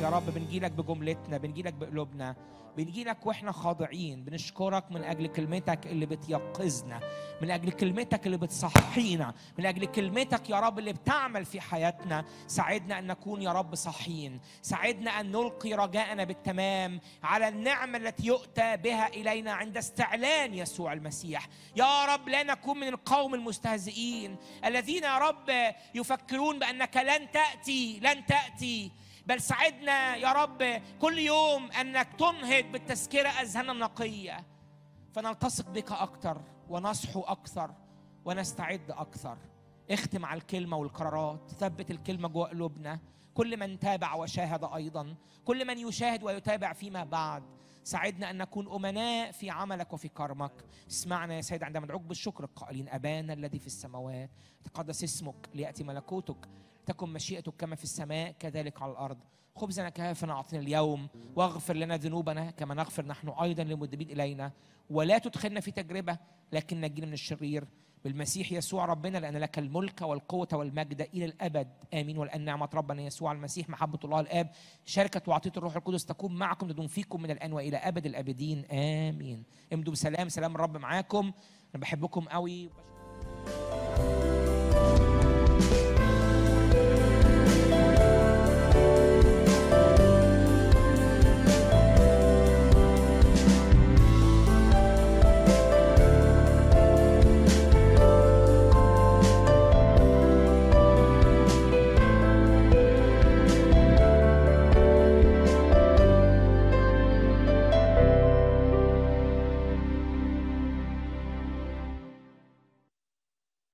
يا رب بنجيلك بجملتنا، بنجيلك بقلوبنا، بنجيلك واحنا خاضعين، بنشكرك من اجل كلمتك اللي بتيقظنا، من اجل كلمتك اللي بتصحينا، من اجل كلمتك يا رب اللي بتعمل في حياتنا. ساعدنا ان نكون يا رب صحيين، ساعدنا ان نلقي رجاءنا بالتمام على النعمه التي يؤتى بها الينا عند استعلان يسوع المسيح. يا رب لا نكون من القوم المستهزئين الذين يا رب يفكرون بانك لن تاتي، بل ساعدنا يا رب كل يوم أنك تنهض بالتذكرة أذهاننا النقية، فنلتصق بك أكثر ونصحو أكثر ونستعد أكثر. اختم على الكلمة والقرارات، ثبت الكلمة جوه قلوبنا. كل من تابع وشاهد أيضا، كل من يشاهد ويتابع فيما بعد، ساعدنا أن نكون أمناء في عملك وفي كرمك. اسمعنا يا سيد عندما ندعوك بالشكر القائلين: أبانا الذي في السماوات، تقدس اسمك، ليأتي ملكوتك، تكن مشيئتك كما في السماء كذلك على الأرض. خبزنا كهافنا أعطنا اليوم، واغفر لنا ذنوبنا كما نغفر نحن أيضا للمذنبين إلينا، ولا تدخلنا في تجربة لكن نجينا من الشرير، بالمسيح يسوع ربنا، لأن لك الملك والقوة والمجد إلى الأبد، آمين. ولأن نعمة ربنا يسوع المسيح، محبة الله الآب، شركة وعطية الروح القدس تكون معكم، تدوم فيكم من الآن وإلى أبد الآبدين، آمين. امدوا بسلام، سلام الرب معاكم. أنا بحبكم قوي.